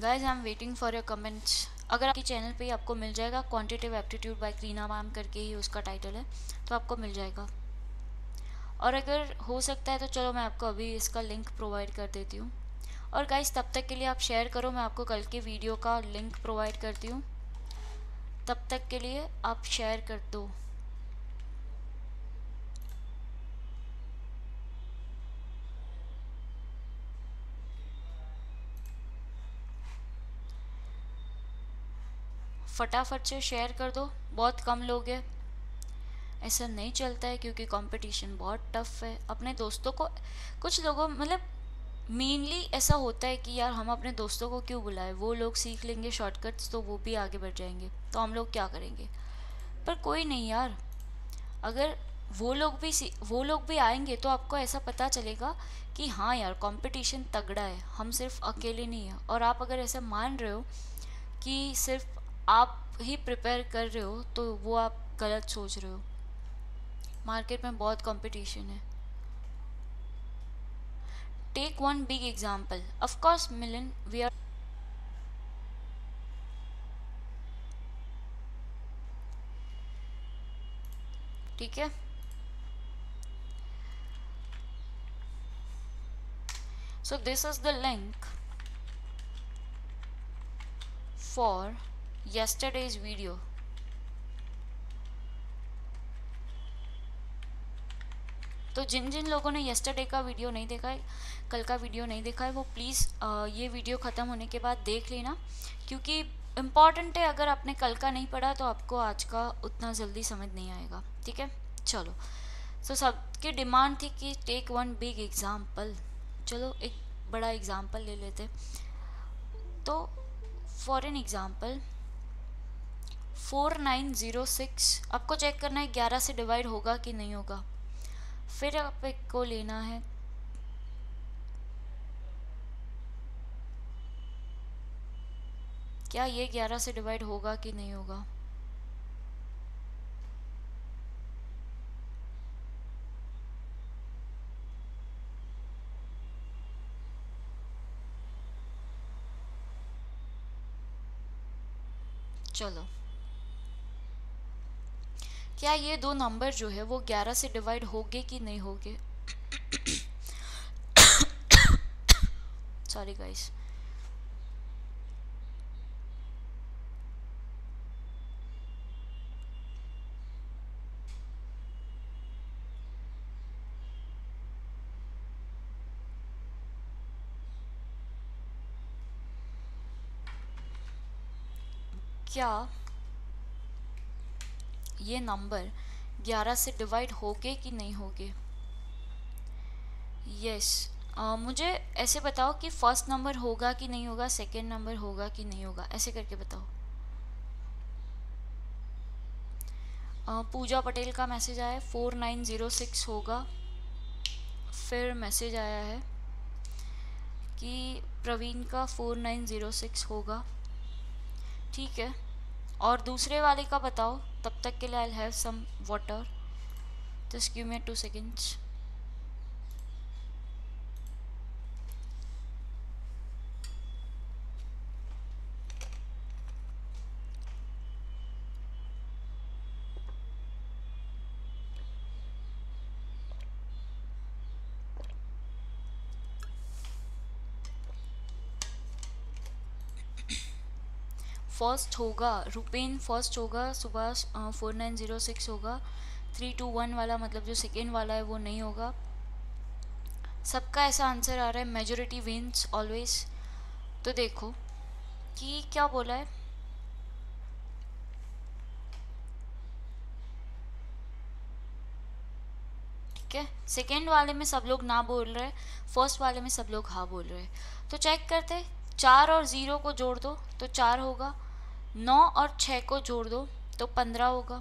Guys I am waiting for your comments. अगर आपके चैनल पे आपको मिल जाएगा, quantitative aptitude by Kreena ma'am करके ही उसका टाइटल है, तो आपको मिल जाएगा. और अगर हो सकता है तो चलो मैं आपको अभी इसका लिंक प्रोवाइड कर देती हूँ. और गाइज तब तक के लिए आप शेयर करो, मैं आपको कल के वीडियो का लिंक प्रोवाइड करती हूँ. तब तक के लिए आप शेयर कर दो. फटाफट से शेयर कर दो, बहुत कम लोग हैं। ऐसा नहीं चलता है क्योंकि कंपटीशन बहुत टफ है। अपने दोस्तों को कुछ लोगों मतलब मेनली ऐसा होता है कि यार हम अपने दोस्तों को क्यों बुलाएं, वो लोग सीख लेंगे शॉर्टकट्स तो वो भी आगे बढ़ जाएंगे, तो हम लोग क्या करेंगे। पर कोई नहीं यार, अगर वो लोग भी आएंगे तो आपको ऐसा पता चलेगा कि हाँ यार कंपटीशन तगड़ा है, हम सिर्फ अकेले नहीं हैं। और आप अगर ऐसा मान रहे हो कि सिर्फ आप ही प्रिपेयर कर रहे हो तो वो आप गलत सोच रहे हो। मार्केट में बहुत कंपटीशन है। Take one big example, of course Milan we are ठीक है। So this is the link for yesterday's video. तो जिन जिन लोगों ने yesterday का वीडियो नहीं देखा है, कल का वीडियो नहीं देखा है, वो प्लीज़ ये वीडियो ख़त्म होने के बाद देख लेना, क्योंकि इम्पॉर्टेंट है। अगर आपने कल का नहीं पढ़ा तो आपको आज का उतना जल्दी समझ नहीं आएगा, ठीक है। चलो, सो सबकी डिमांड थी कि टेक वन बिग एग्जाम्पल। चलो एक बड़ा एग्जाम्पल ले लेते। तो फॉर एन एग्ज़ाम्पल 4906 आपको चेक करना है 11 से डिवाइड होगा कि नहीं होगा। फिर आपको लेना है 11 से डिवाइड होगा कि नहीं होगा। चलो, क्या ये दो नंबर जो है वो 11 से डिवाइड होंगे कि नहीं होंगे। सॉरी गाइस, क्या ये नंबर 11 से डिवाइड होंगे कि नहीं होंगे। यस, मुझे ऐसे बताओ कि फर्स्ट नंबर होगा कि नहीं होगा, सेकंड नंबर होगा कि नहीं होगा, ऐसे करके बताओ। पूजा पटेल का मैसेज आया है 4906 होगा। फिर मैसेज आया है कि प्रवीण का 4906 होगा, ठीक है। और दूसरे वाले का बताओ, तब तक के लिए I have some water, just give me 2 seconds. First होगा रुपेन, फर्स्ट होगा सुभाष, 4906 होगा। 321 वाला मतलब जो सेकेंड वाला है वो नहीं होगा। सबका ऐसा आंसर आ रहा है, मेजोरिटी विन्स ऑलवेज। तो देखो कि क्या बोला है, ठीक है। सेकेंड वाले में सब लोग ना बोल रहे, फर्स्ट वाले में सब लोग हाँ बोल रहे। तो चेक करते हैं, 4 और 0 को जोड़ दो तो 4 होगा, 9 और 6 को जोड़ दो तो 15 होगा।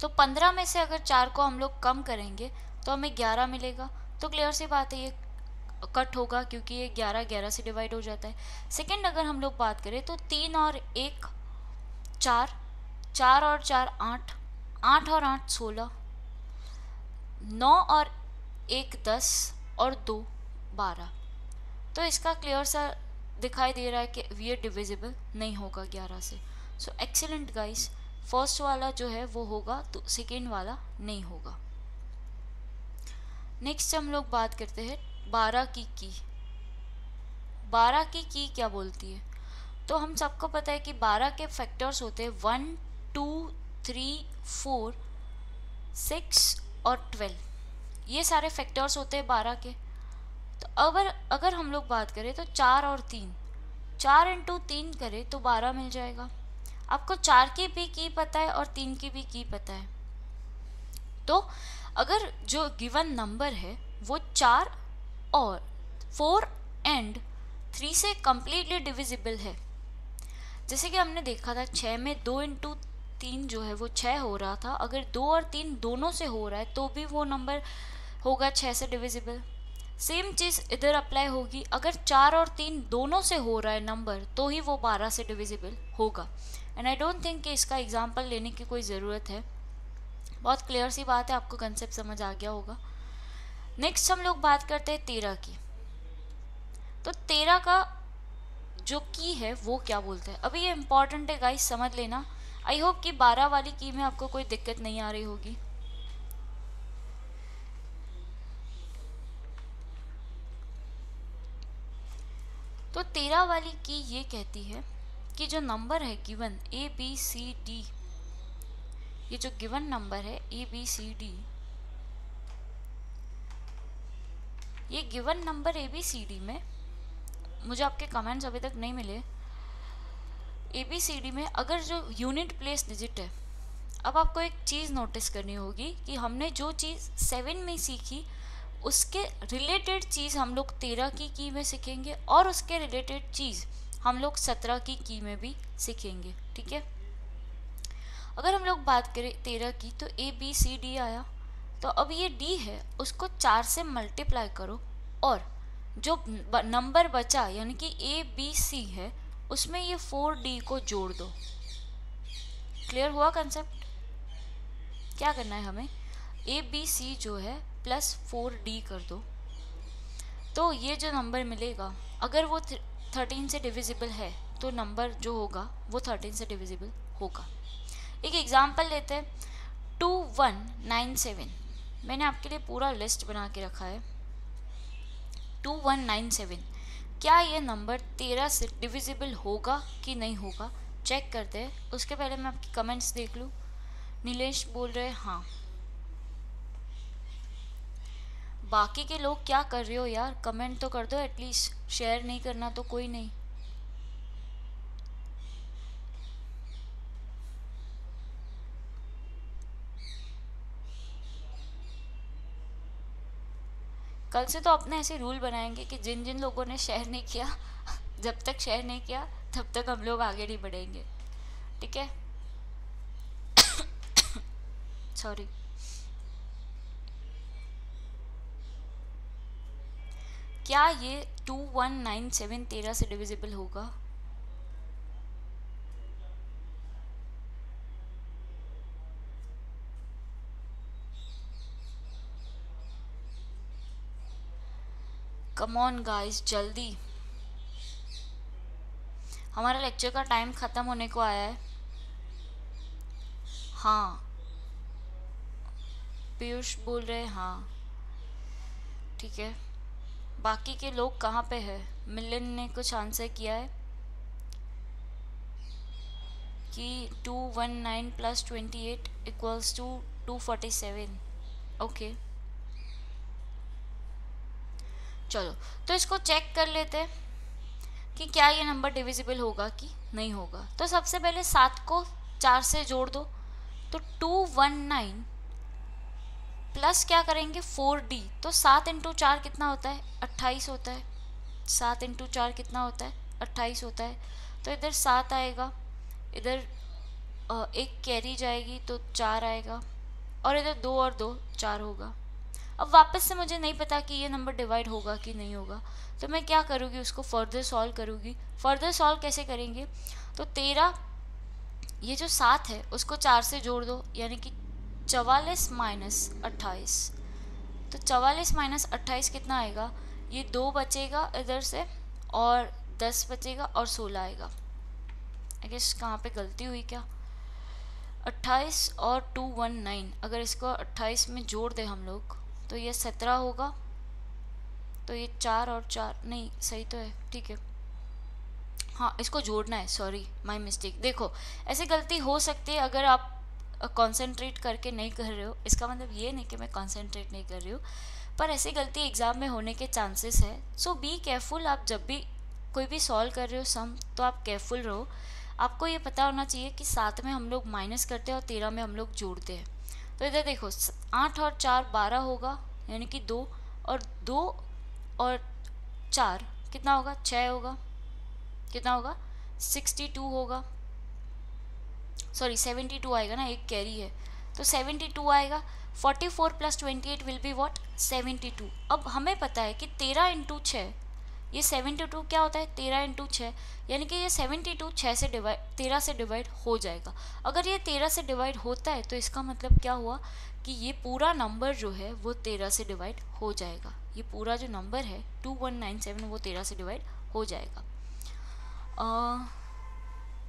तो 15 में से अगर 4 को हम लोग कम करेंगे तो हमें 11 मिलेगा। तो क्लियर सी बात है ये कट होगा, क्योंकि ये 11 से डिवाइड हो जाता है। सेकंड अगर हम लोग बात करें तो 3 और 1 4, 4 और 4 8, 8 और 8 16, 9 और 1 10 और 2 12। तो इसका क्लियर सा दिखाई दे रहा है कि ये डिविजिबल नहीं होगा 11 से। सो एक्सीलेंट गाइस, फर्स्ट वाला जो है वो होगा तो सेकेंड वाला नहीं होगा। नेक्स्ट हम लोग बात करते हैं 12 की की। 12 की की क्या बोलती है, तो हम सबको पता है कि 12 के फैक्टर्स होते हैं 1 2 3 4 6 और 12। ये सारे फैक्टर्स होते हैं 12 के। तो अगर हम लोग बात करें तो 4 और 3, 4 × 3 करें तो 12 मिल जाएगा। आपको 4 की भी की पता है और 3 की भी की पता है। तो अगर जो गिवन नंबर है वो 4 और 4 और 3 से कम्प्लीटली डिविजिबल है, जैसे कि हमने देखा था 6 में 2 × 3 जो है वो 6 हो रहा था, अगर 2 और 3 दोनों से हो रहा है तो भी वो नंबर होगा 6 से डिविजिबल। सेम चीज़ इधर अप्लाई होगी, अगर 4 और 3 दोनों से हो रहा है नंबर तो ही वो 12 से डिविजिबल होगा। एंड आई डोंट थिंक कि इसका एग्जाम्पल लेने की कोई ज़रूरत है, बहुत क्लियर सी बात है, आपको कंसेप्ट समझ आ गया होगा। नेक्स्ट हम लोग बात करते हैं 13 की। तो 13 का जो की है वो क्या बोलता है, अभी ये इम्पॉर्टेंट है गाइस, समझ लेना। आई होप कि 12 वाली की में आपको कोई दिक्कत नहीं आ रही होगी। तो 13 वाली की ये कहती है कि जो नंबर है given A B C D, ये जो गिवन नंबर है ए बी सी डी, ये given number A B C D में, मुझे आपके कमेंट्स अभी तक नहीं मिले, ए बी सी डी में अगर जो यूनिट प्लेस डिजिट है। अब आपको एक चीज़ नोटिस करनी होगी कि हमने जो चीज़ 7 में सीखी उसके रिलेटेड चीज़ हम लोग 13 की की में सीखेंगे और उसके रिलेटेड चीज़ हम लोग 17 की में भी सीखेंगे, ठीक है। अगर हम लोग बात करें 13 की तो ए बी सी डी आया, तो अब ये डी है उसको 4 से मल्टीप्लाई करो और जो नंबर बचा यानी कि ए बी सी है उसमें ये 4D को जोड़ दो। क्लियर हुआ कंसेप्ट? क्या करना है हमें, ए बी सी जो है प्लस 4D कर दो तो ये जो नंबर मिलेगा अगर वो 13 से डिविजिबल है तो नंबर जो होगा वो 13 से डिविजिबल होगा। एक एग्जांपल लेते हैं 2197, मैंने आपके लिए पूरा लिस्ट बना के रखा है। 2197, क्या ये नंबर 13 से डिविजिबल होगा कि नहीं होगा, चेक करते हैं। उसके पहले मैं आपकी कमेंट्स देख लूँ। नीलेश बोल रहे हैं हाँ। बाकी के लोग क्या कर रहे हो यार, कमेंट तो कर दो एटलीस्ट, शेयर नहीं करना तो कोई नहीं। कल से तो अपने ऐसे रूल बनाएंगे कि जिन जिन लोगों ने शेयर नहीं किया, जब तक शेयर नहीं किया तब तक हम लोग आगे नहीं बढ़ेंगे, ठीक है। सॉरी। क्या ये 2197 13 से डिविजिबल होगा? कम ऑन गाइस जल्दी, हमारा लेक्चर का टाइम ख़त्म होने को आया है। हाँ पीयूष बोल रहे हाँ, ठीक है। बाकी के लोग कहाँ पे है? मिलन ने कुछ आंसर किया है कि 219 + 28 = 247। ओके चलो तो इसको चेक कर लेते हैं कि क्या ये नंबर डिविजिबल होगा कि नहीं होगा। तो सबसे पहले 7 को 4 से जोड़ दो तो 219 प्लस क्या करेंगे 4D, तो 7 × 4 कितना होता है 28 होता है। 7 × 4 कितना होता है 28 होता है। तो इधर 7 आएगा, इधर 1 कैरी जाएगी तो 4 आएगा और इधर 2 और 2 4 होगा। अब वापस से मुझे नहीं पता कि ये नंबर डिवाइड होगा कि नहीं होगा, तो मैं क्या करूँगी उसको फर्दर सॉल्व करूँगी। फर्दर सॉल्व कैसे करेंगे, तो 13 ये जो 7 है उसको 4 से जोड़ दो यानी कि 44 - 28। तो 44 - 28 कितना आएगा, ये 2 बचेगा इधर से और 10 बचेगा और 16 आएगा। आई गेस कहाँ पे गलती हुई क्या, 28 और 219 अगर इसको 28 में जोड़ दे हम लोग तो ये 17 होगा। तो ये 4 और 4 नहीं, सही तो है, ठीक है। हाँ इसको जोड़ना है, सॉरी माय मिस्टेक। देखो ऐसी गलती हो सकती है अगर आप कंसंट्रेट करके नहीं कर रहे हो, इसका मतलब ये नहीं कि मैं कंसंट्रेट नहीं कर रही हूँ, पर ऐसी गलती एग्ज़ाम में होने के चांसेस है। सो बी केयरफुल, आप जब भी कोई भी सॉल्व कर रहे हो सम तो आप केयरफुल रहो, आपको ये पता होना चाहिए कि 7 में हम लोग माइनस करते हैं और 13 में हम लोग जोड़ते हैं। तो इधर देखो 8 और 4 12 होगा, यानी कि 2 और 4 कितना होगा 6 होगा, कितना होगा 62 होगा, सॉरी 72 आएगा ना, एक कैरी है तो 72 आएगा। 44 + 28 विल बी वॉट 72। अब हमें पता है कि 13 × 6 ये 72 क्या होता है 13 × 6, यानी कि ये 72 6 से डिवाइड 13 से डिवाइड हो जाएगा। अगर ये 13 से डिवाइड होता है तो इसका मतलब क्या हुआ कि ये पूरा नंबर जो है वो 13 से डिवाइड हो जाएगा। ये पूरा जो नंबर है 2197 वो 13 से डिवाइड हो जाएगा।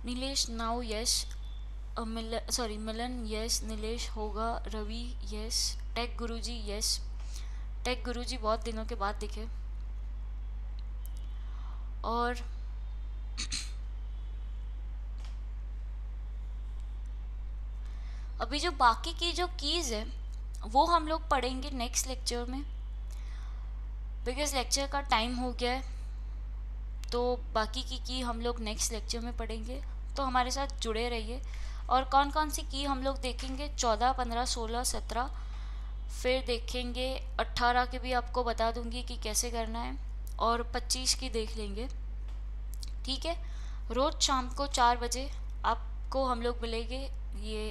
Nilesh now yes, Milan yes, Nilesh होगा, Ravi yes, tech Guruji yes, tech Guruji बहुत दिनों के बाद दिखे। और अभी जो बाकी की जो कीज़ है वो हम लोग पढ़ेंगे नेक्स्ट लेक्चर में, बिकॉज लेक्चर का टाइम हो गया है। तो बाकी की key हम लोग नेक्स्ट लेक्चर में पढ़ेंगे, तो हमारे साथ जुड़े रहिए। और कौन कौन सी की हम लोग देखेंगे 14, 15, 16, 17, फिर देखेंगे 18 के भी आपको बता दूंगी कि कैसे करना है, और 25 की देख लेंगे। ठीक है, रोज़ शाम को 4 बजे आपको हम लोग मिलेंगे। ये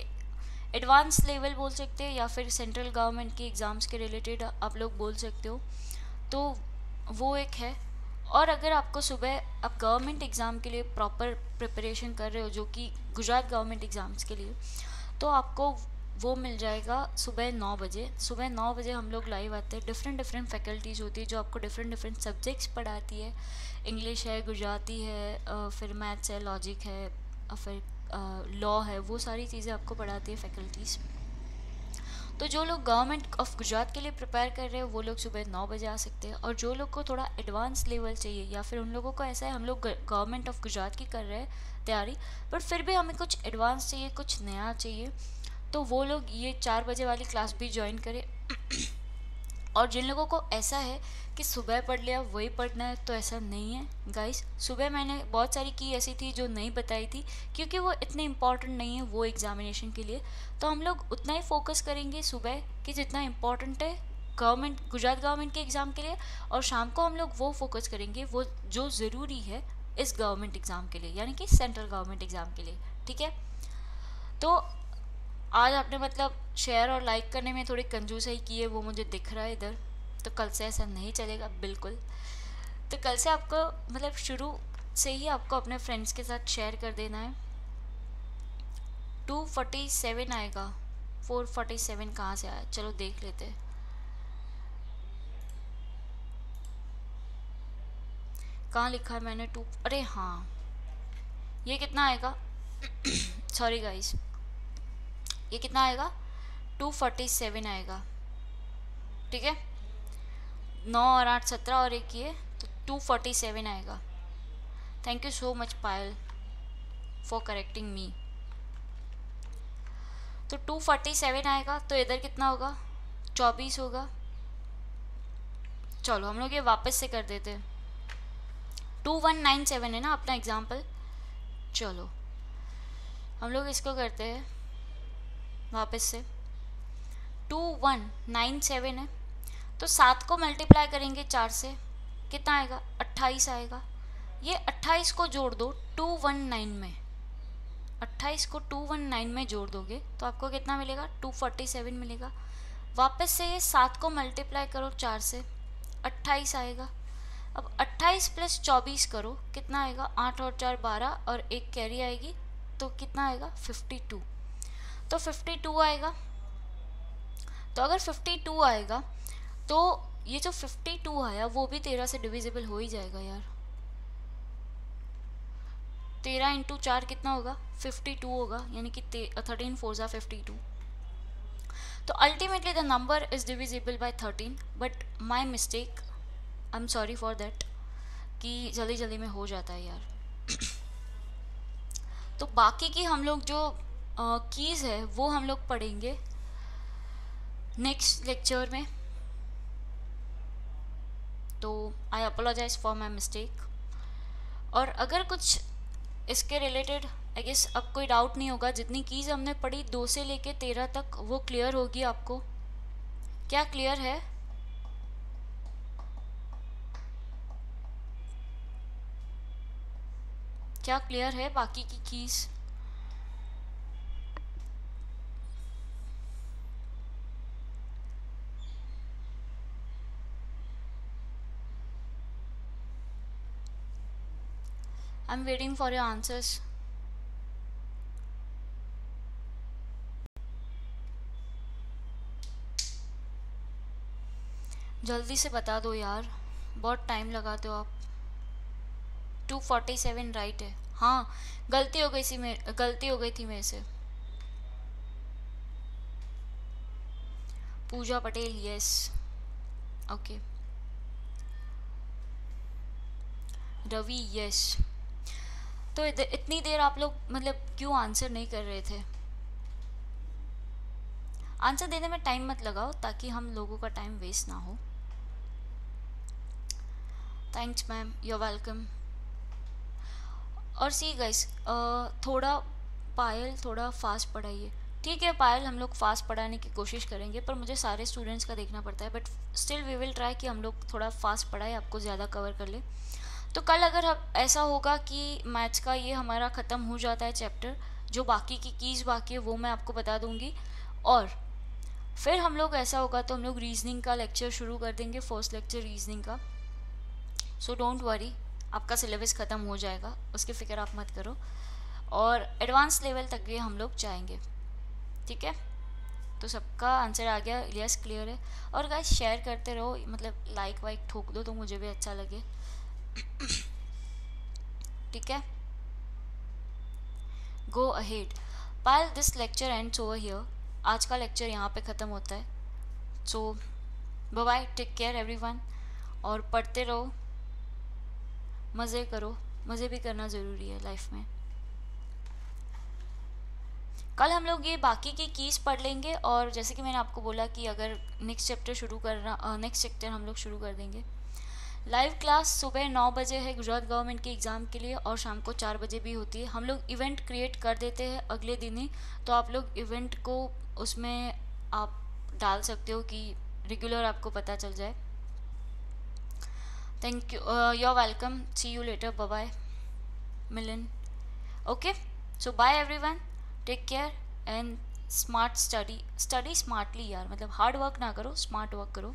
एडवांस लेवल बोल सकते हैं या फिर सेंट्रल गवर्नमेंट के एग्ज़ाम्स के रिलेटेड आप लोग बोल सकते हो, तो वो एक है। और अगर आपको सुबह आप गवर्नमेंट एग्ज़ाम के लिए प्रॉपर प्रिपरेशन कर रहे हो, जो कि गुजरात गवर्नमेंट एग्ज़ाम्स के लिए, तो आपको वो मिल जाएगा सुबह 9 बजे। सुबह 9 बजे हम लोग लाइव आते हैं। डिफरेंट फैकल्टीज़ होती है जो आपको डिफरेंट सब्जेक्ट्स पढ़ाती है। इंग्लिश है, गुजराती है, फिर मैथ्स है, लॉजिक है, फिर लॉ है, वो सारी चीज़ें आपको पढ़ाती है फैकल्टीज़। तो जो लोग गवर्नमेंट ऑफ गुजरात के लिए प्रिपेयर कर रहे हैं वो लोग सुबह 9 बजे आ सकते हैं। और जो लोग को थोड़ा एडवांस लेवल चाहिए या फिर उन लोगों को ऐसा है हम लोग गवर्नमेंट ऑफ गुजरात की कर रहे हैं तैयारी, पर फिर भी हमें कुछ एडवांस चाहिए, कुछ नया चाहिए, तो वो लोग ये 4 बजे वाली क्लास भी ज्वाइन करें। और जिन लोगों को ऐसा है कि सुबह पढ़ लिया वही पढ़ना है, तो ऐसा नहीं है गाइस। सुबह मैंने बहुत सारी की ऐसी थी जो नहीं बताई थी क्योंकि वो इतने इम्पॉर्टेंट नहीं है वो एग्ज़ामिनेशन के लिए। तो हम लोग उतना ही फोकस करेंगे सुबह कि जितना इम्पॉर्टेंट है गुजरात गवर्नमेंट के एग्ज़ाम के लिए, और शाम को हम लोग वो फोकस करेंगे वो जो ज़रूरी है इस गवर्नमेंट एग्ज़ाम के लिए, यानी कि सेंट्रल गवर्नमेंट एग्ज़ाम के लिए। ठीक है, तो आज आपने मतलब शेयर और लाइक करने में थोड़ी कंजूसाई की है, वो मुझे दिख रहा है इधर, तो कल से ऐसा नहीं चलेगा बिल्कुल। तो कल से आपको मतलब शुरू से ही आपको अपने फ्रेंड्स के साथ शेयर कर देना है। 247 आएगा, 447 कहाँ से आया, चलो देख लेते हैं। कहाँ लिखा है मैंने 2, अरे हाँ, ये कितना आएगा सॉरी गाइस, ये कितना आएगा 247 आएगा। ठीक है, 9 और 8 17 और एक ये, तो 247 आएगा। Thank you so much Payal for correcting me. तो 247 आएगा, तो इधर कितना होगा 24 होगा। चलो हम लोग ये वापस से कर देते हैं। 2197 है ना अपना एग्जाम्पल, चलो हम लोग इसको करते हैं वापस से। 2197 है, तो 7 को मल्टीप्लाई करेंगे 4 से, कितना आएगा 28 आएगा। ये 28 को जोड़ दो 219 में, 28 को 219 में जोड़ दोगे तो आपको कितना मिलेगा 247 मिलेगा। वापस से ये 7 को मल्टीप्लाई करो 4 से, 28 आएगा। अब 28 + 24 करो, कितना आएगा 8 और 4 12 और एक कैरी आएगी, तो कितना आएगा 52, तो 52 आएगा। तो अगर 52 आएगा तो ये जो 52 आया वो भी 13 से डिविजिबल हो ही जाएगा यार। 13 × 4 कितना होगा 52 होगा, यानी कि 13 × 4 = 52। तो ultimately the number is divisible by 13, but my mistake, I am sorry for that, कि जल्दी जल्दी में हो जाता है यार। तो बाकी की हम लोग जो कीज़ है वो हम लोग पढ़ेंगे नेक्स्ट लेक्चर में। तो I apologise for my mistake. और अगर कुछ इसके रिलेटेड आई गेस अब कोई डाउट नहीं होगा। जितनी कीज़ हमने पढ़ी 2 से लेके 13 तक वो क्लियर होगी आपको। क्या क्लियर है? क्या क्लियर है बाकी की keys? I am waiting for your answers. जल्दी से बता दो यार, बहुत टाइम लगाते हो आप। 247 राइट है। हाँ, गलती हो गई थी मेरे से। पूजा Patel yes, okay. Ravi yes. तो इतनी देर आप लोग मतलब क्यों आंसर नहीं कर रहे थे? आंसर देने में टाइम मत लगाओ ताकि हम लोगों का टाइम वेस्ट ना हो। Thanks ma'am, you are welcome. और सी गाइस, थोड़ा पायल थोड़ा फास्ट पढ़ाइए, ठीक है पायल? हम लोग फास्ट पढ़ाने की कोशिश करेंगे, पर मुझे सारे स्टूडेंट्स का देखना पड़ता है, but still we will try कि हम लोग थोड़ा फास्ट पढ़ाए, आपको ज़्यादा कवर कर ले। तो कल अगर ऐसा होगा कि मैथ्स का ये हमारा ख़त्म हो जाता है चैप्टर, जो बाकी की कीज़ बाकी है वो मैं आपको बता दूँगी, और फिर हम लोग ऐसा होगा तो हम लोग रीजनिंग का लेक्चर शुरू कर देंगे, फर्स्ट लेक्चर रीजनिंग का। सो डोंट वरी, आपका सिलेबस ख़त्म हो जाएगा, उसकी फ़िक्र आप मत करो, और एडवांस लेवल तक भी हम लोग जाएंगे, ठीक है? तो सबका आंसर आ गया, यस क्लियर है। और गाइस शेयर करते रहो, मतलब लाइक वाइक ठोक दो तो मुझे भी अच्छा लगे, ठीक है? Go ahead Payal, this lecture ends over here. आज का लेक्चर यहाँ पे ख़त्म होता है। So bye bye, take care everyone, और पढ़ते रहो, मज़े करो, मज़े भी करना ज़रूरी है लाइफ में। कल हम लोग ये बाकी की कीज़ पढ़ लेंगे, और जैसे कि मैंने आपको बोला कि अगर नेक्स्ट चैप्टर हम लोग शुरू कर देंगे। लाइव क्लास सुबह 9 बजे है गुजरात गवर्नमेंट के एग्ज़ाम के लिए, और शाम को 4 बजे भी होती है। हम लोग इवेंट क्रिएट कर देते हैं अगले दिन ही, तो आप लोग इवेंट को उसमें आप डाल सकते हो कि रेगुलर आपको पता चल जाए। Thank you, you are welcome, see you later, bye bye Milan, okay. So bye everyone, take care and smart study, study smartly यार, मतलब हार्ड वर्क ना करो, स्मार्ट वर्क करो।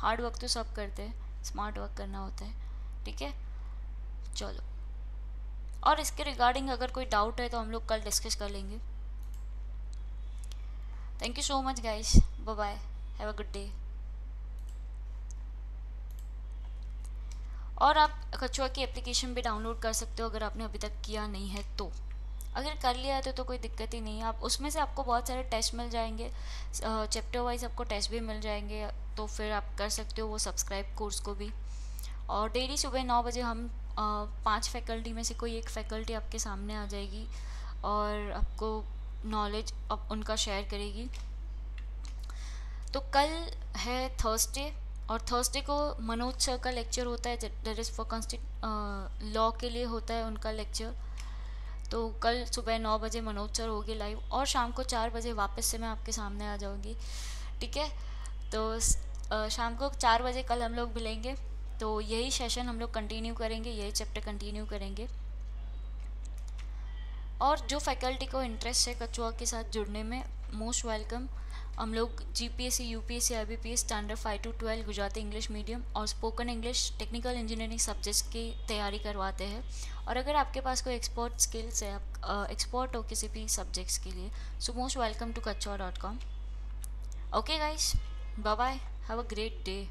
हार्ड वर्क तो सब करते हैं, स्मार्ट वर्क करना होता है, ठीक है? चलो, और इसके रिगार्डिंग अगर कोई डाउट है तो हम लोग कल डिस्कस कर लेंगे। Thank you so much guys, bye bye, have a good day. और आप कछुआ की एप्लीकेशन भी डाउनलोड कर सकते हो अगर आपने अभी तक किया नहीं है तो। अगर कर लिया है तो कोई दिक्कत ही नहीं है, आप उसमें से आपको बहुत सारे टेस्ट मिल जाएंगे, चैप्टर वाइज आपको टेस्ट भी मिल जाएंगे, तो फिर आप कर सकते हो वो सब्सक्राइब कोर्स को भी। और डेली सुबह 9 बजे हम 5 फैकल्टी में से कोई एक फैकल्टी आपके सामने आ जाएगी और आपको नॉलेज उनका शेयर करेगी। तो कल है थर्सडे, और थर्सडे को मनोज सर का लेक्चर होता है, दैट इज़ फॉर लॉ के लिए होता है उनका लेक्चर। तो कल सुबह 9 बजे मनोज सर होगी लाइव, और शाम को 4 बजे वापस से मैं आपके सामने आ जाऊँगी, ठीक है? तो शाम को 4 बजे कल हम लोग मिलेंगे, तो यही सेशन हम लोग कंटिन्यू करेंगे, यही चैप्टर कंटिन्यू करेंगे। और जो फैकल्टी को इंटरेस्ट है कछुआ के साथ जुड़ने में, मोस्ट वेलकम। हम लोग GPSC, UPSC, IBPS, standard 5 to 12 Gujarati English medium और spoken English, technical engineering subjects की तैयारी करवाते हैं। और अगर आपके पास कोई एक्सपर्ट स्किल्स है, आप एक्सपर्ट हो किसी भी सब्जेक्ट्स के लिए, so most welcome to kachua.com। Okay guys, bye bye, have a great day.